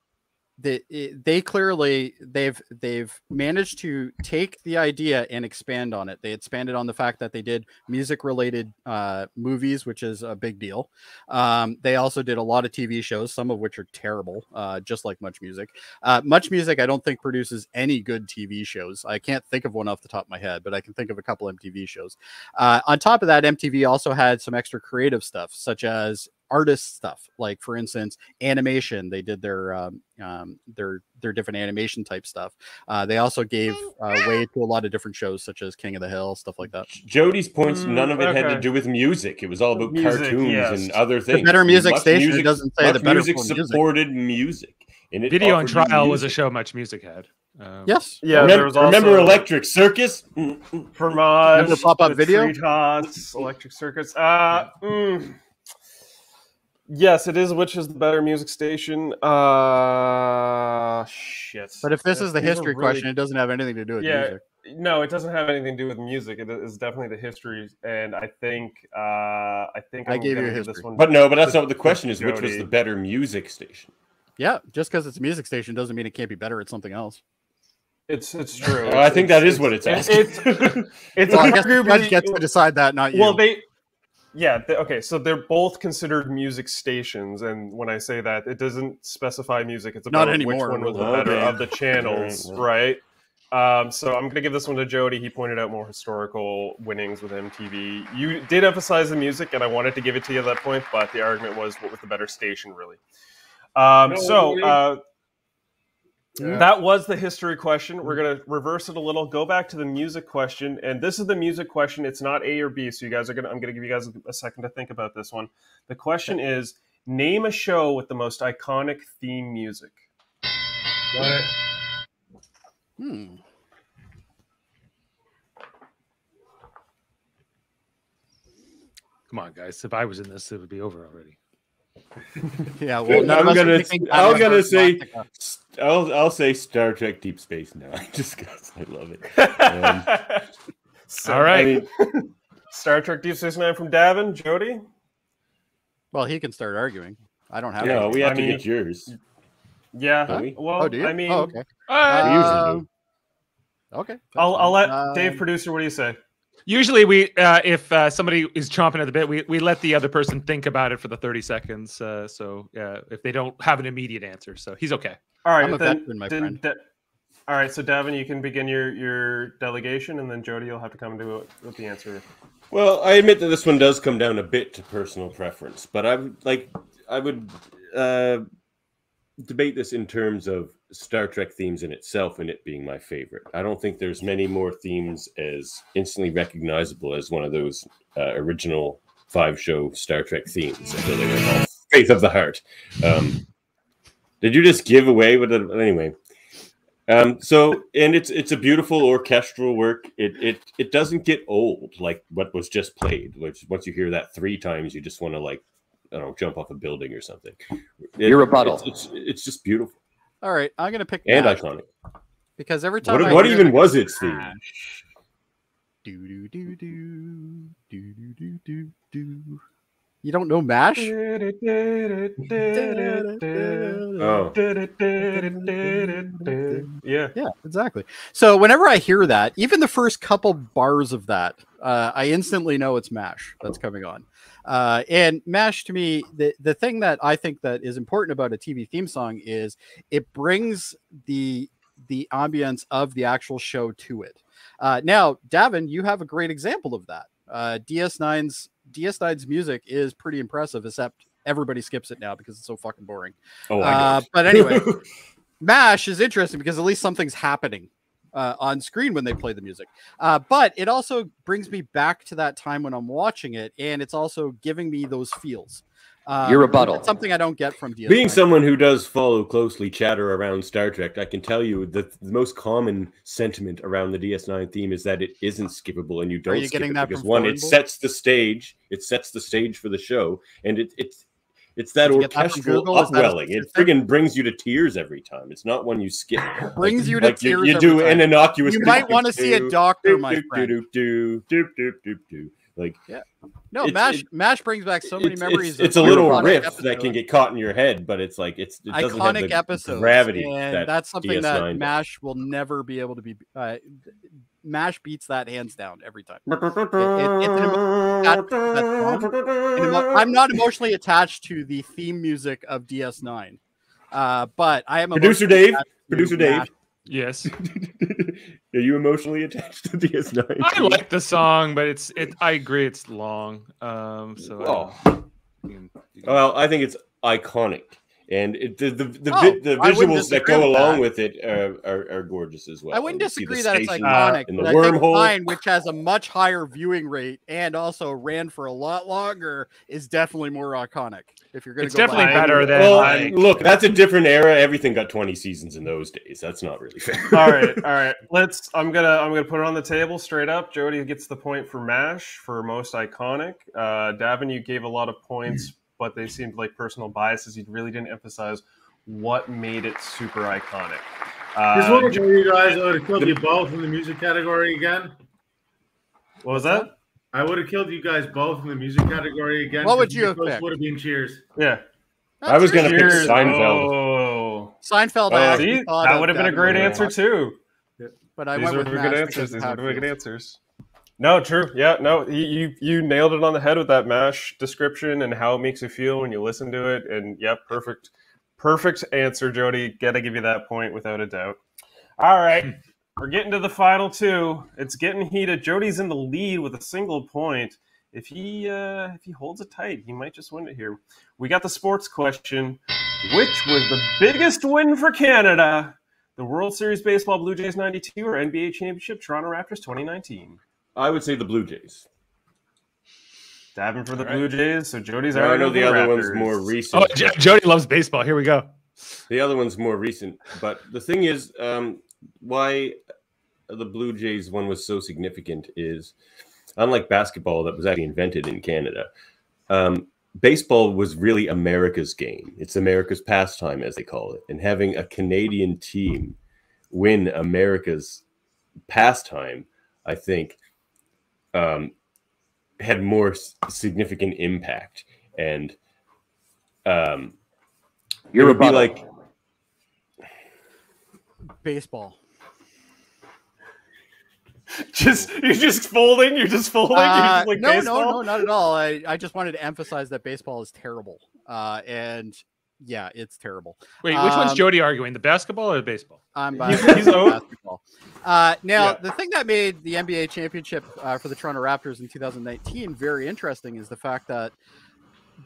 They, they clearly they've they've managed to take the idea and expand on it. They expanded on the fact that they did music related uh, movies, which is a big deal. Um, they also did a lot of T V shows, some of which are terrible, uh, just like Much Music. Uh, Much Music, I don't think produces any good T V shows. I can't think of one off the top of my head, but I can think of a couple M T V shows. Uh, on top of that, M T V also had some extra creative stuff, such as artist stuff, like for instance animation. They did their um, um their their different animation type stuff. Uh they also gave uh, way to a lot of different shows such as King of the Hill, stuff like that. Jody's points, mm, none of it okay. had to do with music. It was all about music, cartoons yes. and other things. The better music much station music, doesn't say the better music supported music, and it Video on Trial music. was a show Much Music had. Um, yes. Yeah. Remember, there was also remember Electric Circus? Fromage, pop-up video, Treetops, Electric Circus. Uh. Yeah. Mm. Yes, it is. Which is the better music station? Uh, shit. But if this yeah, is the history really... question, it doesn't have anything to do with yeah, music. No, it doesn't have anything to do with music. It is definitely the history, and I think uh, I think I'm I gave you a history. This one, but no, but that's not what the question is. Jody. Which was the better music station? Yeah, just because it's a music station doesn't mean it can't be better at something else. It's it's true. Well, it's, I think that is what it's asking. It's, it's, it's well, I guess the judge gets to decide that, not you. Well, they, yeah, they, okay. So they're both considered music stations, and when I say that, it doesn't specify music. It's about which one was the oh, better man. of the channels, right? Um, so I'm going to give this one to Jody. He pointed out more historical winnings with M T V. You did emphasize the music, and I wanted to give it to you at that point, but the argument was, what was the better station, really? Um, no, so uh, yeah. that was the history question. We're going to reverse it a little, go back to the music question. And this is the music question. It's not A or B, so you guys are going to, I'm going to give you guys a second to think about this one. The question is, name a show with the most iconic theme music. Got it. Hmm. Come on, guys. If I was in this, it would be over already. Yeah, well, no, I'm gonna, I'm gonna say, I'll, I'll say Star Trek Deep Space Now. I just, I love it. Um, so, all right. I mean, Star Trek Deep Space Nine from Davin. Jody? Well, he can start arguing. I don't have Yeah, anything. we have I to mean, get yours. Yeah. We? Well, oh, do you? I mean, oh, okay. Uh, usually. Okay. I'll I'll let um, Dave, producer. What do you say? Usually, we uh, if uh, somebody is chomping at the bit, we we let the other person think about it for the thirty seconds. Uh, so uh, if they don't have an immediate answer, so he's okay. All right, I'm a then, veteran, my then, friend. All right, so Davin, you can begin your your delegation, and then Jody, you'll have to come to it with the answer. Well, I admit that this one does come down a bit to personal preference, but I would like I would. Uh, debate this in terms of Star Trek themes in itself and it being my favorite. I don't think there's many more themes as instantly recognizable as one of those uh, original five show Star Trek themes. Until they were called Faith of the Heart. Um, did you just give away? But anyway, um, so and it's it's a beautiful orchestral work. It it it doesn't get old like what was just played. Which once you hear that three times, you just want to like. I don't know, jump off a building or something. It, Your rebuttal. It's, it's, it's just beautiful. All right, I'm gonna pick and Nash, iconic because every time. What, I what even it, was it, Steve? Do do do do do do do do. You don't know MASH? Oh. Yeah. Yeah, exactly. So whenever I hear that, even the first couple bars of that, uh, I instantly know it's MASH that's coming on. Uh, and MASH, to me, the, the thing that I think that is important about a T V theme song is it brings the, the ambience of the actual show to it. Uh, now, Davin, you have a great example of that. Uh, D S nine's D S nine's music is pretty impressive, except everybody skips it now because it's so fucking boring. Oh, uh, but anyway, MASH is interesting because at least something's happening uh, on screen when they play the music. Uh, but it also brings me back to that time when I'm watching it, and it's also giving me those feels. Um, Your rebuttal. It's something I don't get from D S nine. Being someone who does follow closely chatter around Star Trek, I can tell you that the most common sentiment around the D S nine theme is that it isn't skippable, and you don't Are you skip getting it that because one, Bull? It sets the stage, it sets the stage for the show, and it, it's it's that Did orchestral that upwelling. That it friggin' brings you to tears every time. It's not one you skip. It brings like, you to like tears. You, you every do time. An innocuous. You do might do want to see a doctor, do my do friend. Do do do do do do. Like, yeah, no, it's, MASH, it, MASH brings back so many it's, memories. It's, it's a little riff episode. That can get caught in your head, but it's like it's it doesn't iconic have the episodes. Gravity. And that that's something D S nine that MASH does. Will never be able to be. Uh, MASH beats that hands down every time. It, it, it's an that, that I'm not emotionally attached to the theme music of D S nine, uh, but I am producer Dave. Producer Dave. MASH. Yes. Are you emotionally attached to D S nine? I like the song, but it's it. I agree, it's long. Um, so oh. I you can, you can... well, I think it's iconic, and it, the the the, oh, the visuals that go with along that. With it are, are are gorgeous as well. I wouldn't disagree that it's iconic. And the but wormhole, I think mine, which has a much higher viewing rate and also ran for a lot longer, is definitely more iconic. If you're going to go definitely by, better than well, like, look, that's a different era. Everything got twenty seasons in those days. That's not really fair. All right, all right. Let's. I'm gonna. I'm gonna put it on the table straight up. Jody gets the point for MASH for most iconic. Uh, Davin, you gave a lot of points, but they seemed like personal biases. You really didn't emphasize what made it super iconic. Just um, wondering if you guys would have killed the, you both in the music category again. What was that? I would have killed you guys both in the music category again. What would you have picked? Would have been Cheers. Yeah. Not I was going to pick Seinfeld. Oh. Seinfeld, oh, I see? That would have been a great answer, watch. too. But I These went with were good answers. These were good answers. No, true. Yeah, no, you you nailed it on the head with that MASH description and how it makes you feel when you listen to it. And, yeah, perfect. Perfect answer, Jody. Got to give you that point without a doubt. All right. We're getting to the final two. It's getting heated. Jody's in the lead with a single point. If he uh, if he holds it tight, he might just win it here. We got the sports question. Which was the biggest win for Canada? The World Series Baseball Blue Jays ninety-two or N B A Championship Toronto Raptors twenty nineteen? I would say the Blue Jays. Davin for the right. Blue Jays. So Jody's already. I know the, the other Raptors. One's more recent. Oh, J Jody loves baseball. Here we go. The other one's more recent. But the thing is, um, why the Blue Jays one was so significant is, unlike basketball that was actually invented in Canada, um, baseball was really America's game. It's America's pastime, as they call it. And having a Canadian team win America's pastime, I think, um, had more significant impact. And um, it would be like... Baseball. Just you're just folding. You're just folding. Uh, you're just like no, baseball? no, no, not at all. I, I just wanted to emphasize that baseball is terrible. Uh, and yeah, it's terrible. Wait, which um, one's Jody arguing? The basketball or the baseball? I'm by basketball. Uh, now yeah. the thing that made the N B A championship uh, for the Toronto Raptors in two thousand nineteen very interesting is the fact that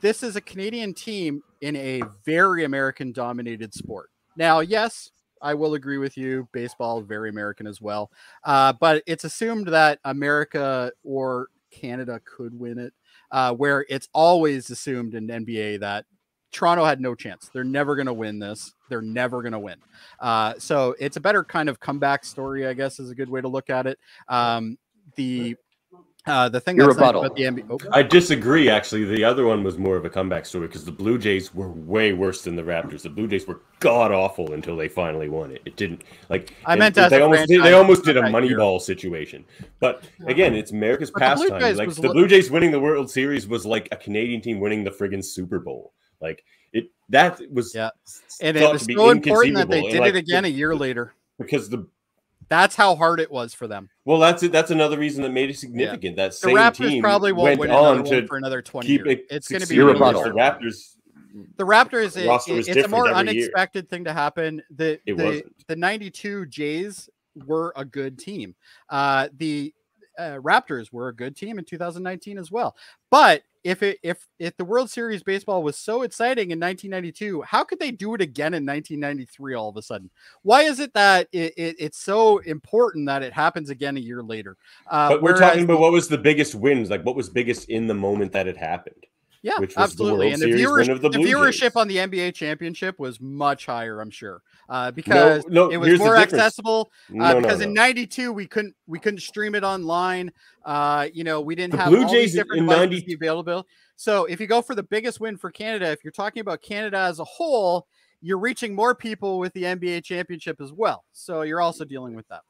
this is a Canadian team in a very American-dominated sport. Now, yes. I will agree with you. Baseball, very American as well. Uh, but it's assumed that America or Canada could win it, uh, where it's always assumed in N B A that Toronto had no chance. They're never going to win this. They're never going to win. Uh, so it's a better kind of comeback story, I guess, is a good way to look at it. Um, the uh, the thing that's about the N B A. Oh. I disagree, actually. The other one was more of a comeback story because the Blue Jays were way worse than the Raptors. The Blue Jays were god awful until they finally won it. It didn't like I meant they almost did, they almost did a Moneyball situation. But again, it's America's pastime. Like the Blue Jays winning the World Series was like a Canadian team winning the friggin' Super Bowl. Like it that was yeah, and it was so important that they did it again a year later because the. That's how hard it was for them. Well, that's it. That's another reason that made it significant. Yeah. That same the Raptors team probably won't win another one for another twenty years. It it's going to be really the Raptors. The Raptors. It, it's a more unexpected year. thing to happen. The it the, the ninety-two Jays were a good team. Uh, the uh, Raptors were a good team in two thousand nineteen as well. But if it if if the World Series baseball was so exciting in nineteen ninety-two, how could they do it again in nineteen ninety-three all of a sudden? Why is it that it, it, it's so important that it happens again a year later? Uh, but we're talking about what was the biggest wins, like what was biggest in the moment that it happened. Yeah, which was absolutely. The and the, viewers, of the, the viewership Jays. on the N B A championship was much higher, I'm sure, uh, because no, no, it was more accessible. Uh, no, because no, no. in ninety-two we couldn't we couldn't stream it online. Uh, you know, we didn't the have Blue all Jays these different devices available. So if you go for the biggest win for Canada, if you're talking about Canada as a whole, you're reaching more people with the N B A championship as well. So you're also dealing with that.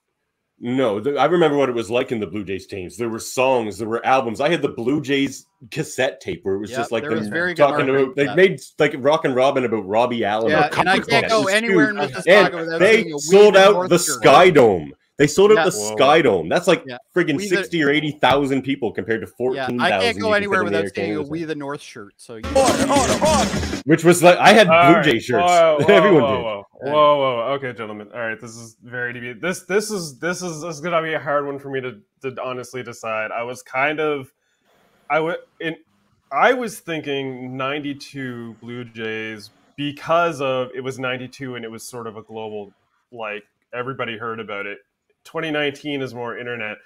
No, the, I remember what it was like in the Blue Jays teams. There were songs, there were albums. I had the Blue Jays cassette tape where it was yep, just like them was very talking about. They that. made like Rock and Robin about Robbie Allen. Yeah, and I can't go anywhere in Mississauga without they sold out North the Sky Dome. They sold out yeah. the Sky Dome. That's like yeah. friggin' we sixty the, or eighty thousand people compared to fourteen thousand. Yeah, I can't go anywhere without saying a We the North shirt. So order, order, order. Which was like I had All Blue right. Jay shirts. Whoa, whoa, Everyone whoa, did. Whoa. Whoa, whoa, okay, gentlemen. All right, this is very deep. This, this is, this is, this is gonna be a hard one for me to, to honestly decide. I was kind of, I would, in, I was thinking ninety-two Blue Jays because of it was ninety-two and it was sort of a global, like everybody heard about it. twenty nineteen is more internet,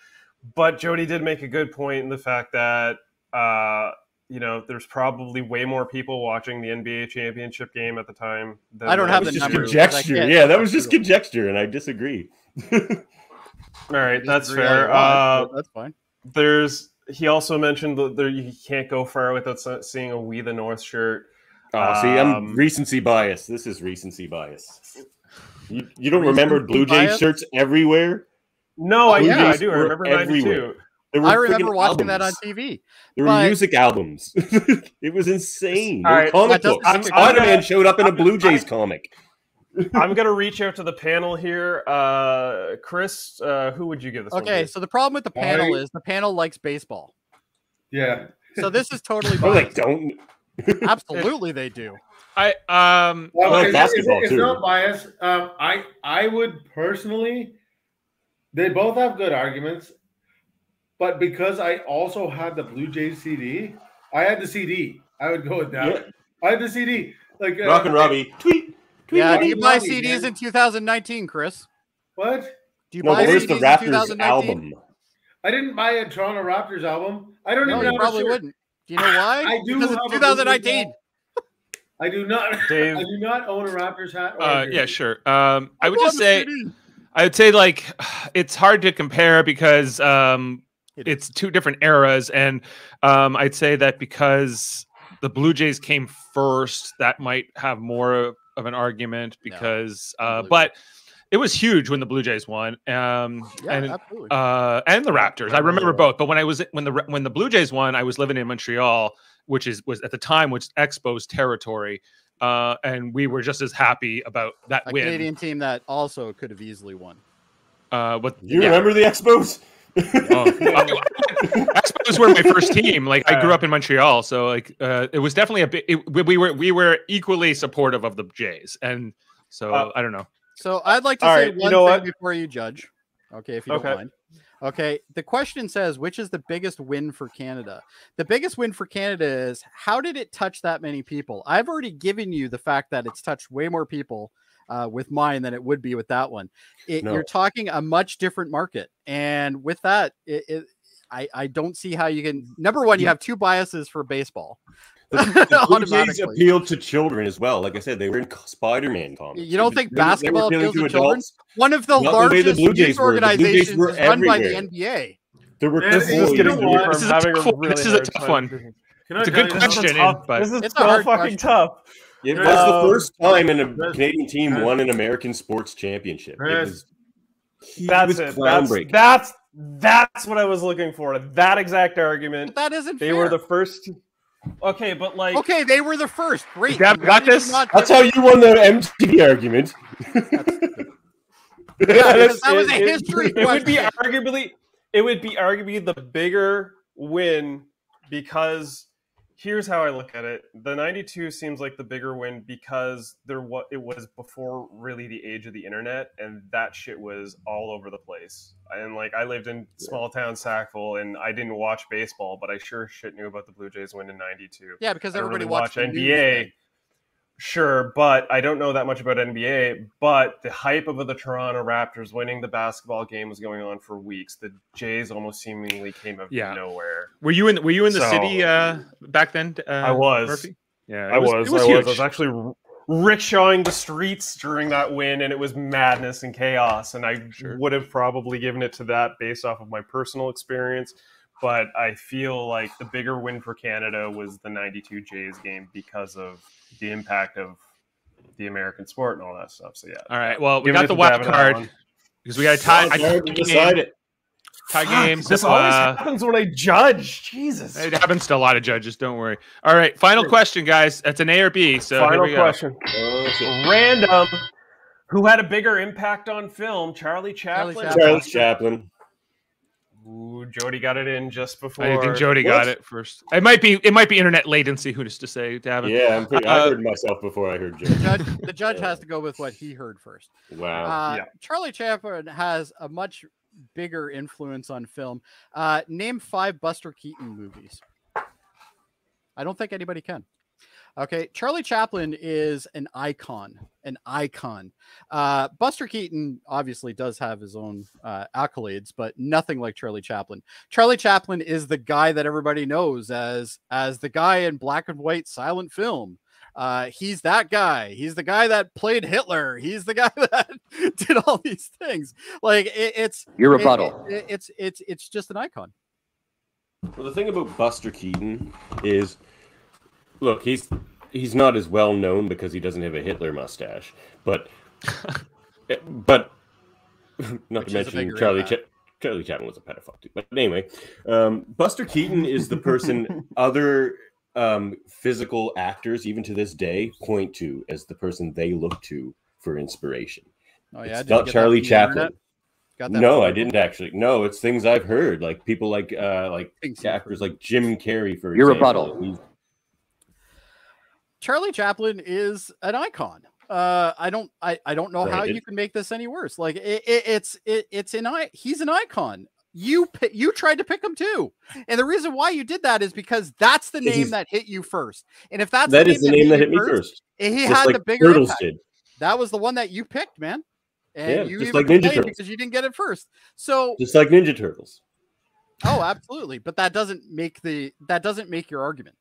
but Jody did make a good point in the fact that, uh, you know, there's probably way more people watching the N B A championship game at the time. Than I don't have the just numbers. Conjecture. Yeah, that was just conjecture, and I disagree. All right, that's fair. Uh, that's fine. There's. He also mentioned that there, you can't go far without seeing a "We the North" shirt. Oh, um, see, I'm recency bias. This is recency bias. You, you don't remember Blue Jays shirts everywhere? No, I, yeah, I do. I remember ninety-two. I remember watching albums. that on T V. There were but... music albums. It was insane. All right, comic books. Spider-Man showed up in a Blue Jays comic. I'm going to reach out to the panel here. Uh, Chris, uh, who would you give this okay, one? Okay, so the problem with the panel I... is the panel likes baseball. Yeah. So this is totally biased. Oh, they don't. Absolutely, they do. I um. Well, I like basketball, it's, it's, it's not biased. Um, I I would personally. They both have good arguments, but because I also had the Blue Jays C D, I had the C D. I would go with that. Yeah. I had the C D. Like Rock uh, and Robbie. Tweet. tweet yeah. Do you buy Robbie, C Ds man. in twenty nineteen, Chris? What? Do you no, buy where's C Ds the Raptors album? I didn't buy a Toronto Raptors album. I don't no, even. You know probably wouldn't. Do you know why? I do. Because it's twenty nineteen. I do not. Dave, I do not own a Raptors hat. Or uh, yeah, sure. Um, I, I would just say, C D. I would say like it's hard to compare because um, it's two different eras, and um, I'd say that because the Blue Jays came first, that might have more of an argument because, no, uh, but. It was huge when the Blue Jays won, um, yeah, and absolutely. uh, and the Raptors. I remember both. But when I was when the when the Blue Jays won, I was living in Montreal, which is was at the time was Expo's territory, uh, and we were just as happy about that A win. Canadian team that also could have easily won. Uh, but you yeah. remember the Expos? Oh, well, Expos were my first team. Like I grew up in Montreal, so like uh, it was definitely a big. It, we were we were equally supportive of the Jays, and so uh, I don't know. So I'd like to All say right, one you know thing what? before you judge. Okay, if you okay. don't mind. Okay, the question says, which is the biggest win for Canada? The biggest win for Canada is, how did it touch that many people? I've already given you the fact that it's touched way more people uh, with mine than it would be with that one. It, no. You're talking a much different market. And with that, it, it, I, I don't see how you can... Number one, you have two biases for baseball. The, the Blue Jays appealed to children as well. Like I said, they were in Spider-Man comics. You don't think they, basketball they appeals to, to children? One of the Not largest the the Blue Jays organizations were. The Blue Jays were run by the N B A. There were this, is, getting from this, is, a tough, really this is a tough one. Can it's I a good question, tough, but this is it's so fucking question. tough. It was uh, the first time in a Canadian team uh, won an American sports championship. It was, that's it. That's, that's that's what I was looking for. That exact argument. That isn't. They were the first. Okay, but like... Okay, they were the first. Great. Got, got this? That's how you won the M T V argument. yeah, that it, was a history it, question. It would be arguably... It would be arguably the bigger win because... Here's how I look at it. The ninety-two seems like the bigger win because there was, it was before really the age of the internet, and that shit was all over the place. And like I lived in small town Sackville, and I didn't watch baseball, but I sure shit knew about the Blue Jays win in ninety-two. Yeah, because everybody really watched watch N B A. News. Sure, but I don't know that much about N B A, but the hype of the Toronto Raptors winning the basketball game was going on for weeks. The Jays almost seemingly came out of yeah. nowhere. Were you in Were you in the so, city uh, back then? Uh, I was. Murphy? Yeah, I was. was, it was I, was I was actually rickshawing the streets during that win, and it was madness and chaos. And I sure. would have probably given it to that based off of my personal experience. But I feel like the bigger win for Canada was the ninety-two Jays game because of the impact of the American sport and all that stuff. So yeah. All right. Well, we got the wild card because we got a tie. I can't decide it. Tie games. This always happens when I judge. Jesus. It happens to a lot of judges. Don't worry. All right. Final question, guys. That's an A or B. So final question. Random. Who had a bigger impact on film? Charlie Chaplin. Charlie Chaplin. Ooh, Jody got it in just before. I think Jody what? got it first. It might be it might be internet latency. Who's to say, Davin? Yeah, I'm pretty, I uh, heard myself before I heard Jody. The judge, the judge yeah. has to go with what he heard first. Wow. Uh, yeah. Charlie Chaplin has a much bigger influence on film. Uh, name five Buster Keaton movies. I don't think anybody can. Okay, Charlie Chaplin is an icon, an icon. Uh, Buster Keaton obviously does have his own uh, accolades, but nothing like Charlie Chaplin. Charlie Chaplin is the guy that everybody knows as as the guy in black and white silent film. Uh, he's that guy. He's the guy that played Hitler. He's the guy that did all these things. Like it, it's your rebuttal. It, it, it's it's it's just an icon. Well, the thing about Buster Keaton is. Look, he's he's not as well known because he doesn't have a Hitler mustache, but But not to mention Charlie Ch Charlie Chaplin was a pedophile too. But anyway, um, Buster Keaton is the person other um, physical actors, even to this day, point to as the person they look to for inspiration. Oh yeah, it's not Charlie Chaplin. Got that no, I didn't actually. No, it's things I've heard, like people like uh, like actors like Jim Carrey for your example. Rebuttal. Charlie Chaplin is an icon. Uh, I don't, I, I don't know right. how you can make this any worse. Like it, it, it's, it, it's an I. He's an icon. You, you tried to pick him too, and the reason why you did that is because that's the name he's, that hit you first. And if that's that the is the name that hit, that hit me first, first he had like the bigger Turtles impact. Did. That was the one that you picked, man. And yeah, you just like Ninja Turtles because you didn't get it first. So just like Ninja Turtles. Oh, absolutely. But that doesn't make the that doesn't make your argument.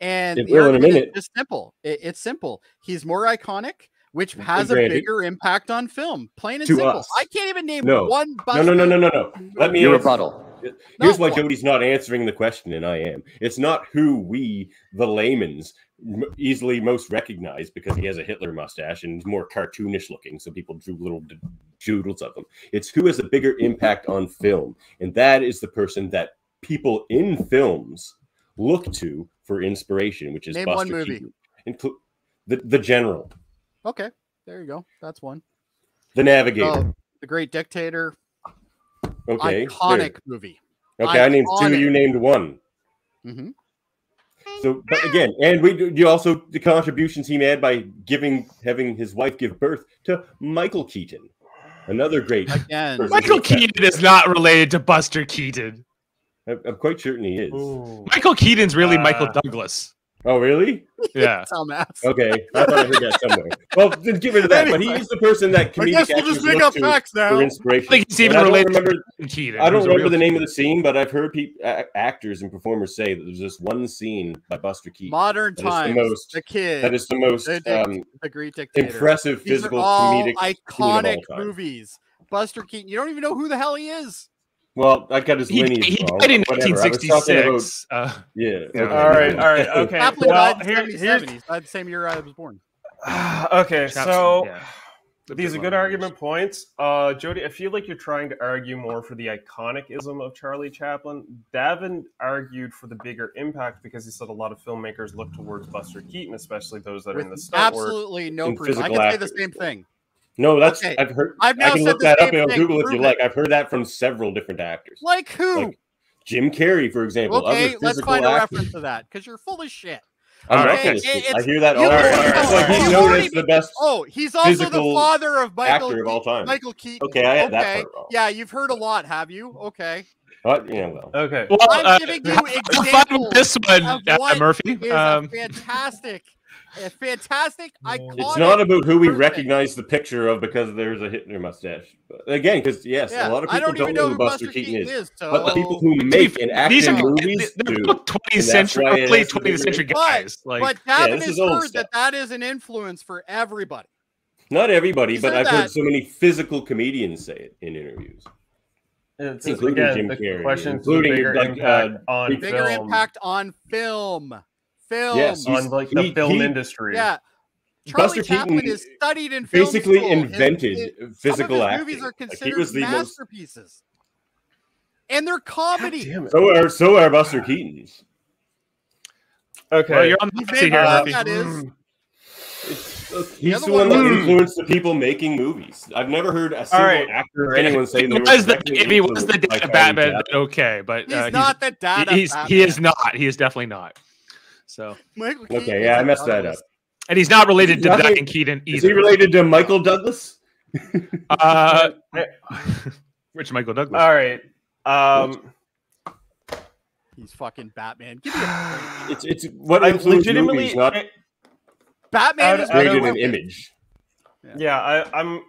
And it will in a minute. It's simple. It, it's simple. He's more iconic, which has Granted. a bigger impact on film. Plain and to simple. Us. I can't even name no. one. No, no, no, no, no, no. Let me rebuttal. Here's why Jody's not answering the question, and I am. It's not who we, the laymen's, easily most recognized because he has a Hitler mustache and is more cartoonish looking, so people drew little doodles of him. It's who has a bigger impact on film, and that is the person that people in films look to for inspiration, which is Name Buster one movie. Keaton, the, the General. Okay, there you go. That's one. The Navigator. Oh, The Great Dictator. Okay. Iconic there. movie. Okay, Iconic. I named two. You named one. Mm-hmm. So, but again, and we you also the contributions he made by giving having his wife give birth to Michael Keaton, another great. Again, Michael Keaton is not related to Buster Keaton. I'm, I'm quite certain he is. Ooh. Michael Keaton's really uh, Michael Douglas. Oh, really? Yeah. Okay, I thought I heard that somewhere. Well, then give it to that. Anyway. But he is the person that comedic actors we'll look to facts now. for inspiration. I think he's even I don't related remember, to I don't remember the name of the scene, but I've heard actors and performers say that there's this one scene by Buster Keaton. Modern Times, the, the Kid. That is the most the, um, the Great Dictator. Impressive These physical, comedic iconic movies. Buster Keaton. You don't even know who the hell he is. Well, I got his lineage. He, he died in nineteen sixty-six. About, uh, yeah. Okay. All right. All right. Okay. Chaplin well, died in the here, seventies, the same year I was born. Uh, okay. Chaplin, so yeah. these are good argument points. Uh, Jody, I feel like you're trying to argue more for the iconicism of Charlie Chaplin. Davin argued for the bigger impact because he said a lot of filmmakers look towards Buster Keaton, especially those that With are in the stunt absolutely work. No proof. I can actors. say the same thing. No, that's okay. I've heard. I've I can look that up and Google if you like. I've heard that from several different actors. Like who? Like Jim Carrey, for example. Okay, let's find a actors. reference to that because you're full of shit. I'm not full of shit. I hear that all right. It's like he's known as the best. Oh, he's also the father of Michael actor of all time. Michael Keaton. Okay, I had okay. that part wrong. Yeah, you've heard a lot, have you? Okay. Uh, yeah, well. Okay. Well, I'm uh, giving you examples. This one, of what Murphy. Is um, a fantastic. A fantastic, iconic. It's not about who we person. recognize the picture of because there's a Hitler mustache. But again, because yes, yeah, a lot of people don't, don't know who Buster Keaton, Keaton is, is so. But the people who make and act in movies do. twentieth century, late twentieth century guys. But, like, but Davin yeah, has heard that that is an influence for everybody. Not everybody, he but I've that. heard so many physical comedians say it in interviews. It's, including again, Jim Carrey, including bigger, like, impact, uh, on bigger impact on film. Film. Yes, on like the he, film he, industry. Yeah, Charlie Buster Chaplin Keaton is studied in film basically school. invented his, his, physical acting. Movies are considered like the masterpieces, most... and they're comedy. So are so are Buster Keaton's. Okay, well, you're on the you here, uh, that is. He's the, the one, one that influenced the people making movies. I've never heard a single right. actor or anyone say that. If he was the dad of Batman, okay, but he's uh, not the dad. He's he is not. He is definitely not. So Michael Keaton okay, yeah, I messed Douglas. that up. And he's not related to Duncan Keaton either. Is he related to Michael Douglas? uh, which Michael Douglas? All right. Um, he's fucking Batman. Give me a break. It's it's what I legitimately movies, not I, Batman is rated an image. Yeah, yeah I, I'm.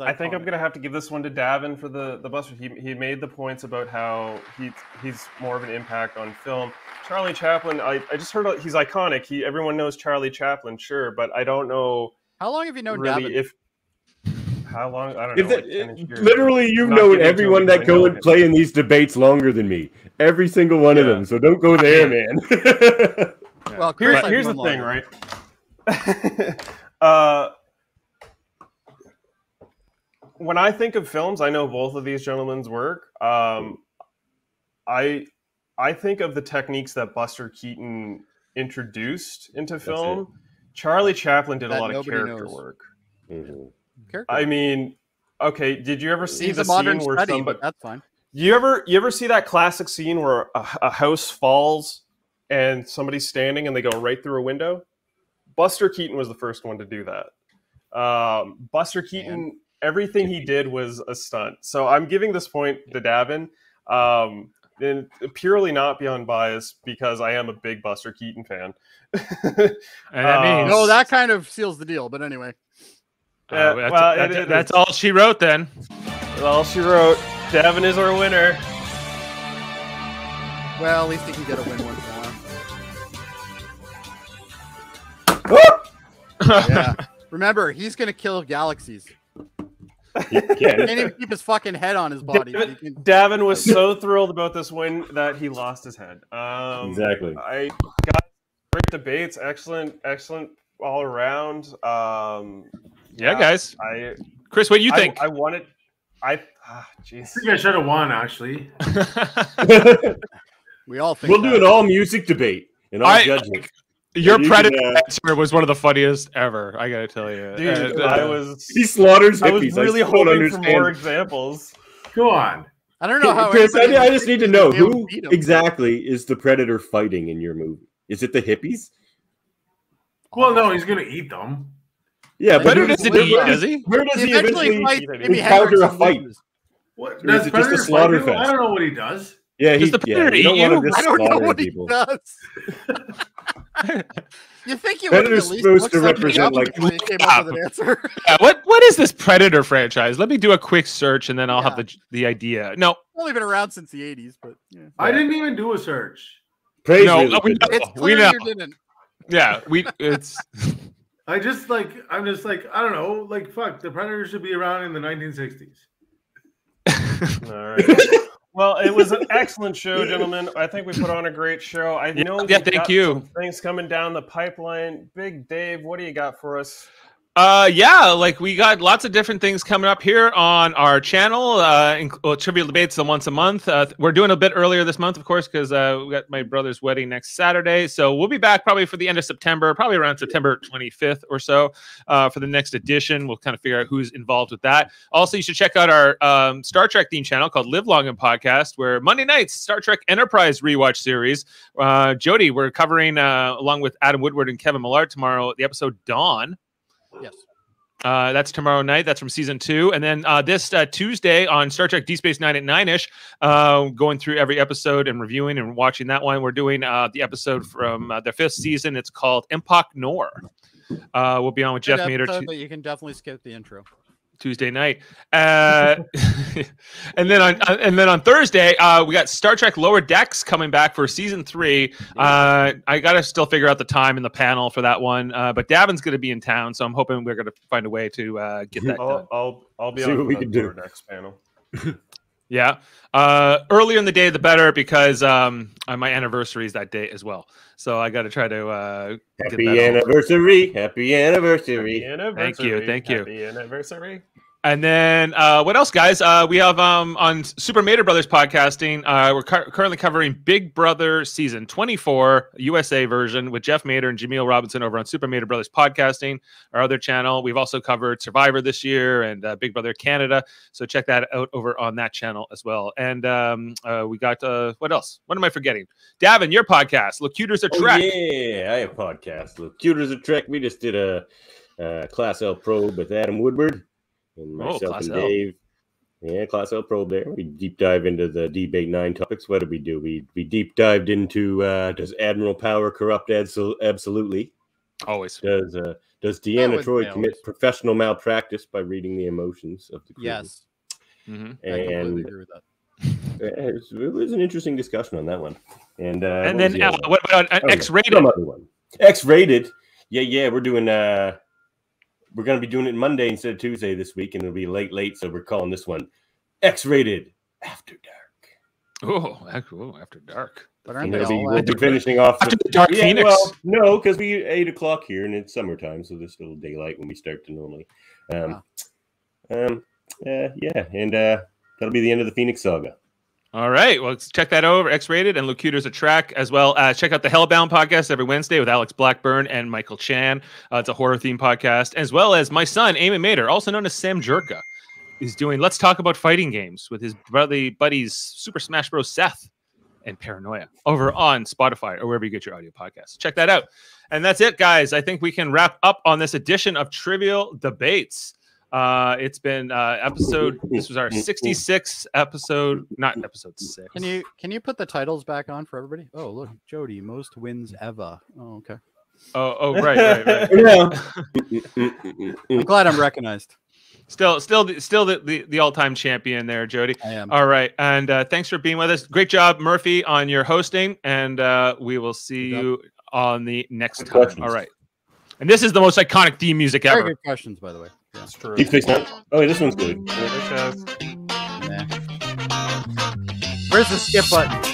I think I'm gonna have to give this one to Davin for the the Buster. He he made the points about how he he's more of an impact on film. Charlie Chaplin, I, I just heard he's iconic. He everyone knows Charlie Chaplin, sure, but I don't know. How long have you known really Davin? If how long? I don't if know. That, like it, literally, you've known everyone that go and play in these debates longer than me. Every single one yeah. of them. So don't go there, man. yeah. Well, Chris, here's, here's the longer. thing, right? uh, when I think of films, I know both of these gentlemen's work. Um, I I think of the techniques that Buster Keaton introduced into film. Charlie Chaplin did that a lot of character knows. work. Mm-hmm. Character I mean, okay, did you ever see He's the modern scene where study, somebody, but that's fine. You ever you ever see that classic scene where a, a house falls and somebody's standing and they go right through a window? Buster Keaton was the first one to do that. Um, Buster Keaton, Man. everything he did was a stunt. So I'm giving this point to Davin, um, and purely not beyond bias because I am a big Buster Keaton fan. And I mean, um, oh, that kind of seals the deal. But anyway, uh, uh, that's, well, that's, it, it, that's it, all she wrote. Then that's all she wrote. Davin is our winner. Well, at least he can get a win once in a while. Yeah. Remember, he's going to kill galaxies. He can't. He can't even keep his fucking head on his body. Davin, can... Davin was so thrilled about this win that he lost his head. Um, exactly. I got great debates. Excellent, excellent all around. Um, yeah, yeah, guys. I, Chris, what do you I, think? I wanted. I, ah, geez. I think I should have won, actually. We all think we'll do an all music debate and all I, judgment. Your you Predator can, uh, answer was one of the funniest ever, I gotta tell you. Dude, uh, I was... He slaughters hippies. I was really I hoping for more examples. Go on. I don't know how... Chris, I, I just need to know, who exactly is the Predator fighting in your movie? Is it the hippies? Well, no, he's gonna eat them. Yeah, but where does he eventually encounter a fight? What? Is it just a slaughter fest? I don't know what he does. Yeah, he, yeah, you don't want to just I don't know what people. he does. You think you would at least supposed to represent like came up with an answer. Yeah, what what is this Predator franchise? Let me do a quick search and then I'll yeah. have the the idea. No, it's only been around since the eighties, but yeah. I didn't even do a search. Praise no, no, we know. It's we know. You didn't. Yeah, we it's. I just like I'm just like I don't know like fuck the Predator should be around in the nineteen sixties. All right. Well, it was an excellent show, gentlemen. I think we put on a great show. I know yeah, yeah, thank got you. Some things coming down the pipeline. Big Dave, what do you got for us? Uh, yeah, like we got lots of different things coming up here on our channel. Uh, in, well, Trivial Debates once a month. Uh, we're doing a bit earlier this month, of course, because uh, we got my brother's wedding next Saturday. So we'll be back probably for the end of September, probably around September twenty-fifth or so uh, for the next edition. We'll kind of figure out who's involved with that. Also, you should check out our um, Star Trek theme channel called Live Long and Podcast, where Monday nights, Star Trek Enterprise rewatch series. Uh, Jody, we're covering, uh, along with Adam Woodward and Kevin Millard tomorrow, the episode Dawn. Yes. Uh, that's tomorrow night. That's from season two. And then uh, this uh, Tuesday on Star Trek Deep Space Nine at nine-ish, uh, going through every episode and reviewing and watching that one. We're doing uh, the episode from uh, the fifth season. It's called Empok Nor. Uh, we'll be on with Jeff Mader. But you can definitely skip the intro. Tuesday night, uh, and then on and then on Thursday, uh, we got Star Trek Lower Decks coming back for season three. Uh, I gotta still figure out the time and the panel for that one, uh, but Davin's gonna be in town, so I'm hoping we're gonna find a way to uh, get that I'll, done. I'll I'll be See on what we can do next panel. Yeah, uh, earlier in the day the better because um, my anniversary is that day as well, so I got to try to uh, happy get that anniversary, happy anniversary, happy anniversary, thank you, thank happy you, happy anniversary. And then uh, what else, guys? Uh, we have um, on Super Mader Brothers Podcasting, uh, we're cu currently covering Big Brother Season twenty-four, U S A version, with Jeff Mader and Jameel Robinson over on Super Mader Brothers Podcasting, our other channel. We've also covered Survivor this year and uh, Big Brother Canada, so check that out over on that channel as well. And um, uh, we got, uh, what else? What am I forgetting? Davin, your podcast, Locutors of Trek. Oh, yeah, I have a podcast, Locutors of Trek. We just did a, a Class L probe with Adam Woodward. And myself oh, and Dave, L. yeah, Class L Probe. There, we deep dive into the debate nine topics. What did we do? We we deep dived into uh, does Admiral Power corrupt absol absolutely? Always does. Uh, does Deanna Troi commit professional malpractice by reading the emotions of the crew? Yes, mm-hmm. And I completely agree with that. It was, it was an interesting discussion on that one. And uh, and what then the uh, what about uh, oh, X-rated? No, one. X-rated. Yeah, yeah, we're doing. Uh, We're going to be doing it Monday instead of Tuesday this week, and it'll be late, late. So we're calling this one X-rated After Dark. Oh, cool. After Dark. But aren't they all after finishing off after the Dark Phoenix? Yeah, well, no, because we eight o'clock here, and it's summertime, so there's still daylight when we start to normally. Um, wow. um, uh, yeah, and uh, that'll be the end of the Phoenix Saga. All right, well, check that over. X-Rated and Locutor's a track as well. Uh, check out the Hellbound podcast every Wednesday with Alex Blackburn and Michael Chan. Uh, it's a horror-themed podcast, as well as my son, Eamon Mater, also known as Sam Jerka, is doing Let's Talk About Fighting Games with his brother buddies Super Smash Bros. Seth and Paranoia over on Spotify or wherever you get your audio podcasts. Check that out. And that's it, guys. I think we can wrap up on this edition of Trivial Debates. Uh, it's been uh, episode. This was our sixty-sixth episode, not episode six. Can you can you put the titles back on for everybody? Oh, look, Jody, most wins ever. Oh, okay. Oh, oh, right, right, right. Yeah. I'm glad I'm recognized. Still, still, still the, the, the all-time champion there, Jody. I am. All right, and uh, thanks for being with us. Great job, Murphy, on your hosting, and uh, we will see you on the next good time. Questions. All right. And this is the most iconic theme music ever. Very good questions, by the way. That's true. Deep Space Nine. Oh, wait, this one's good. Yeah, this has... nah. Where's the skip button?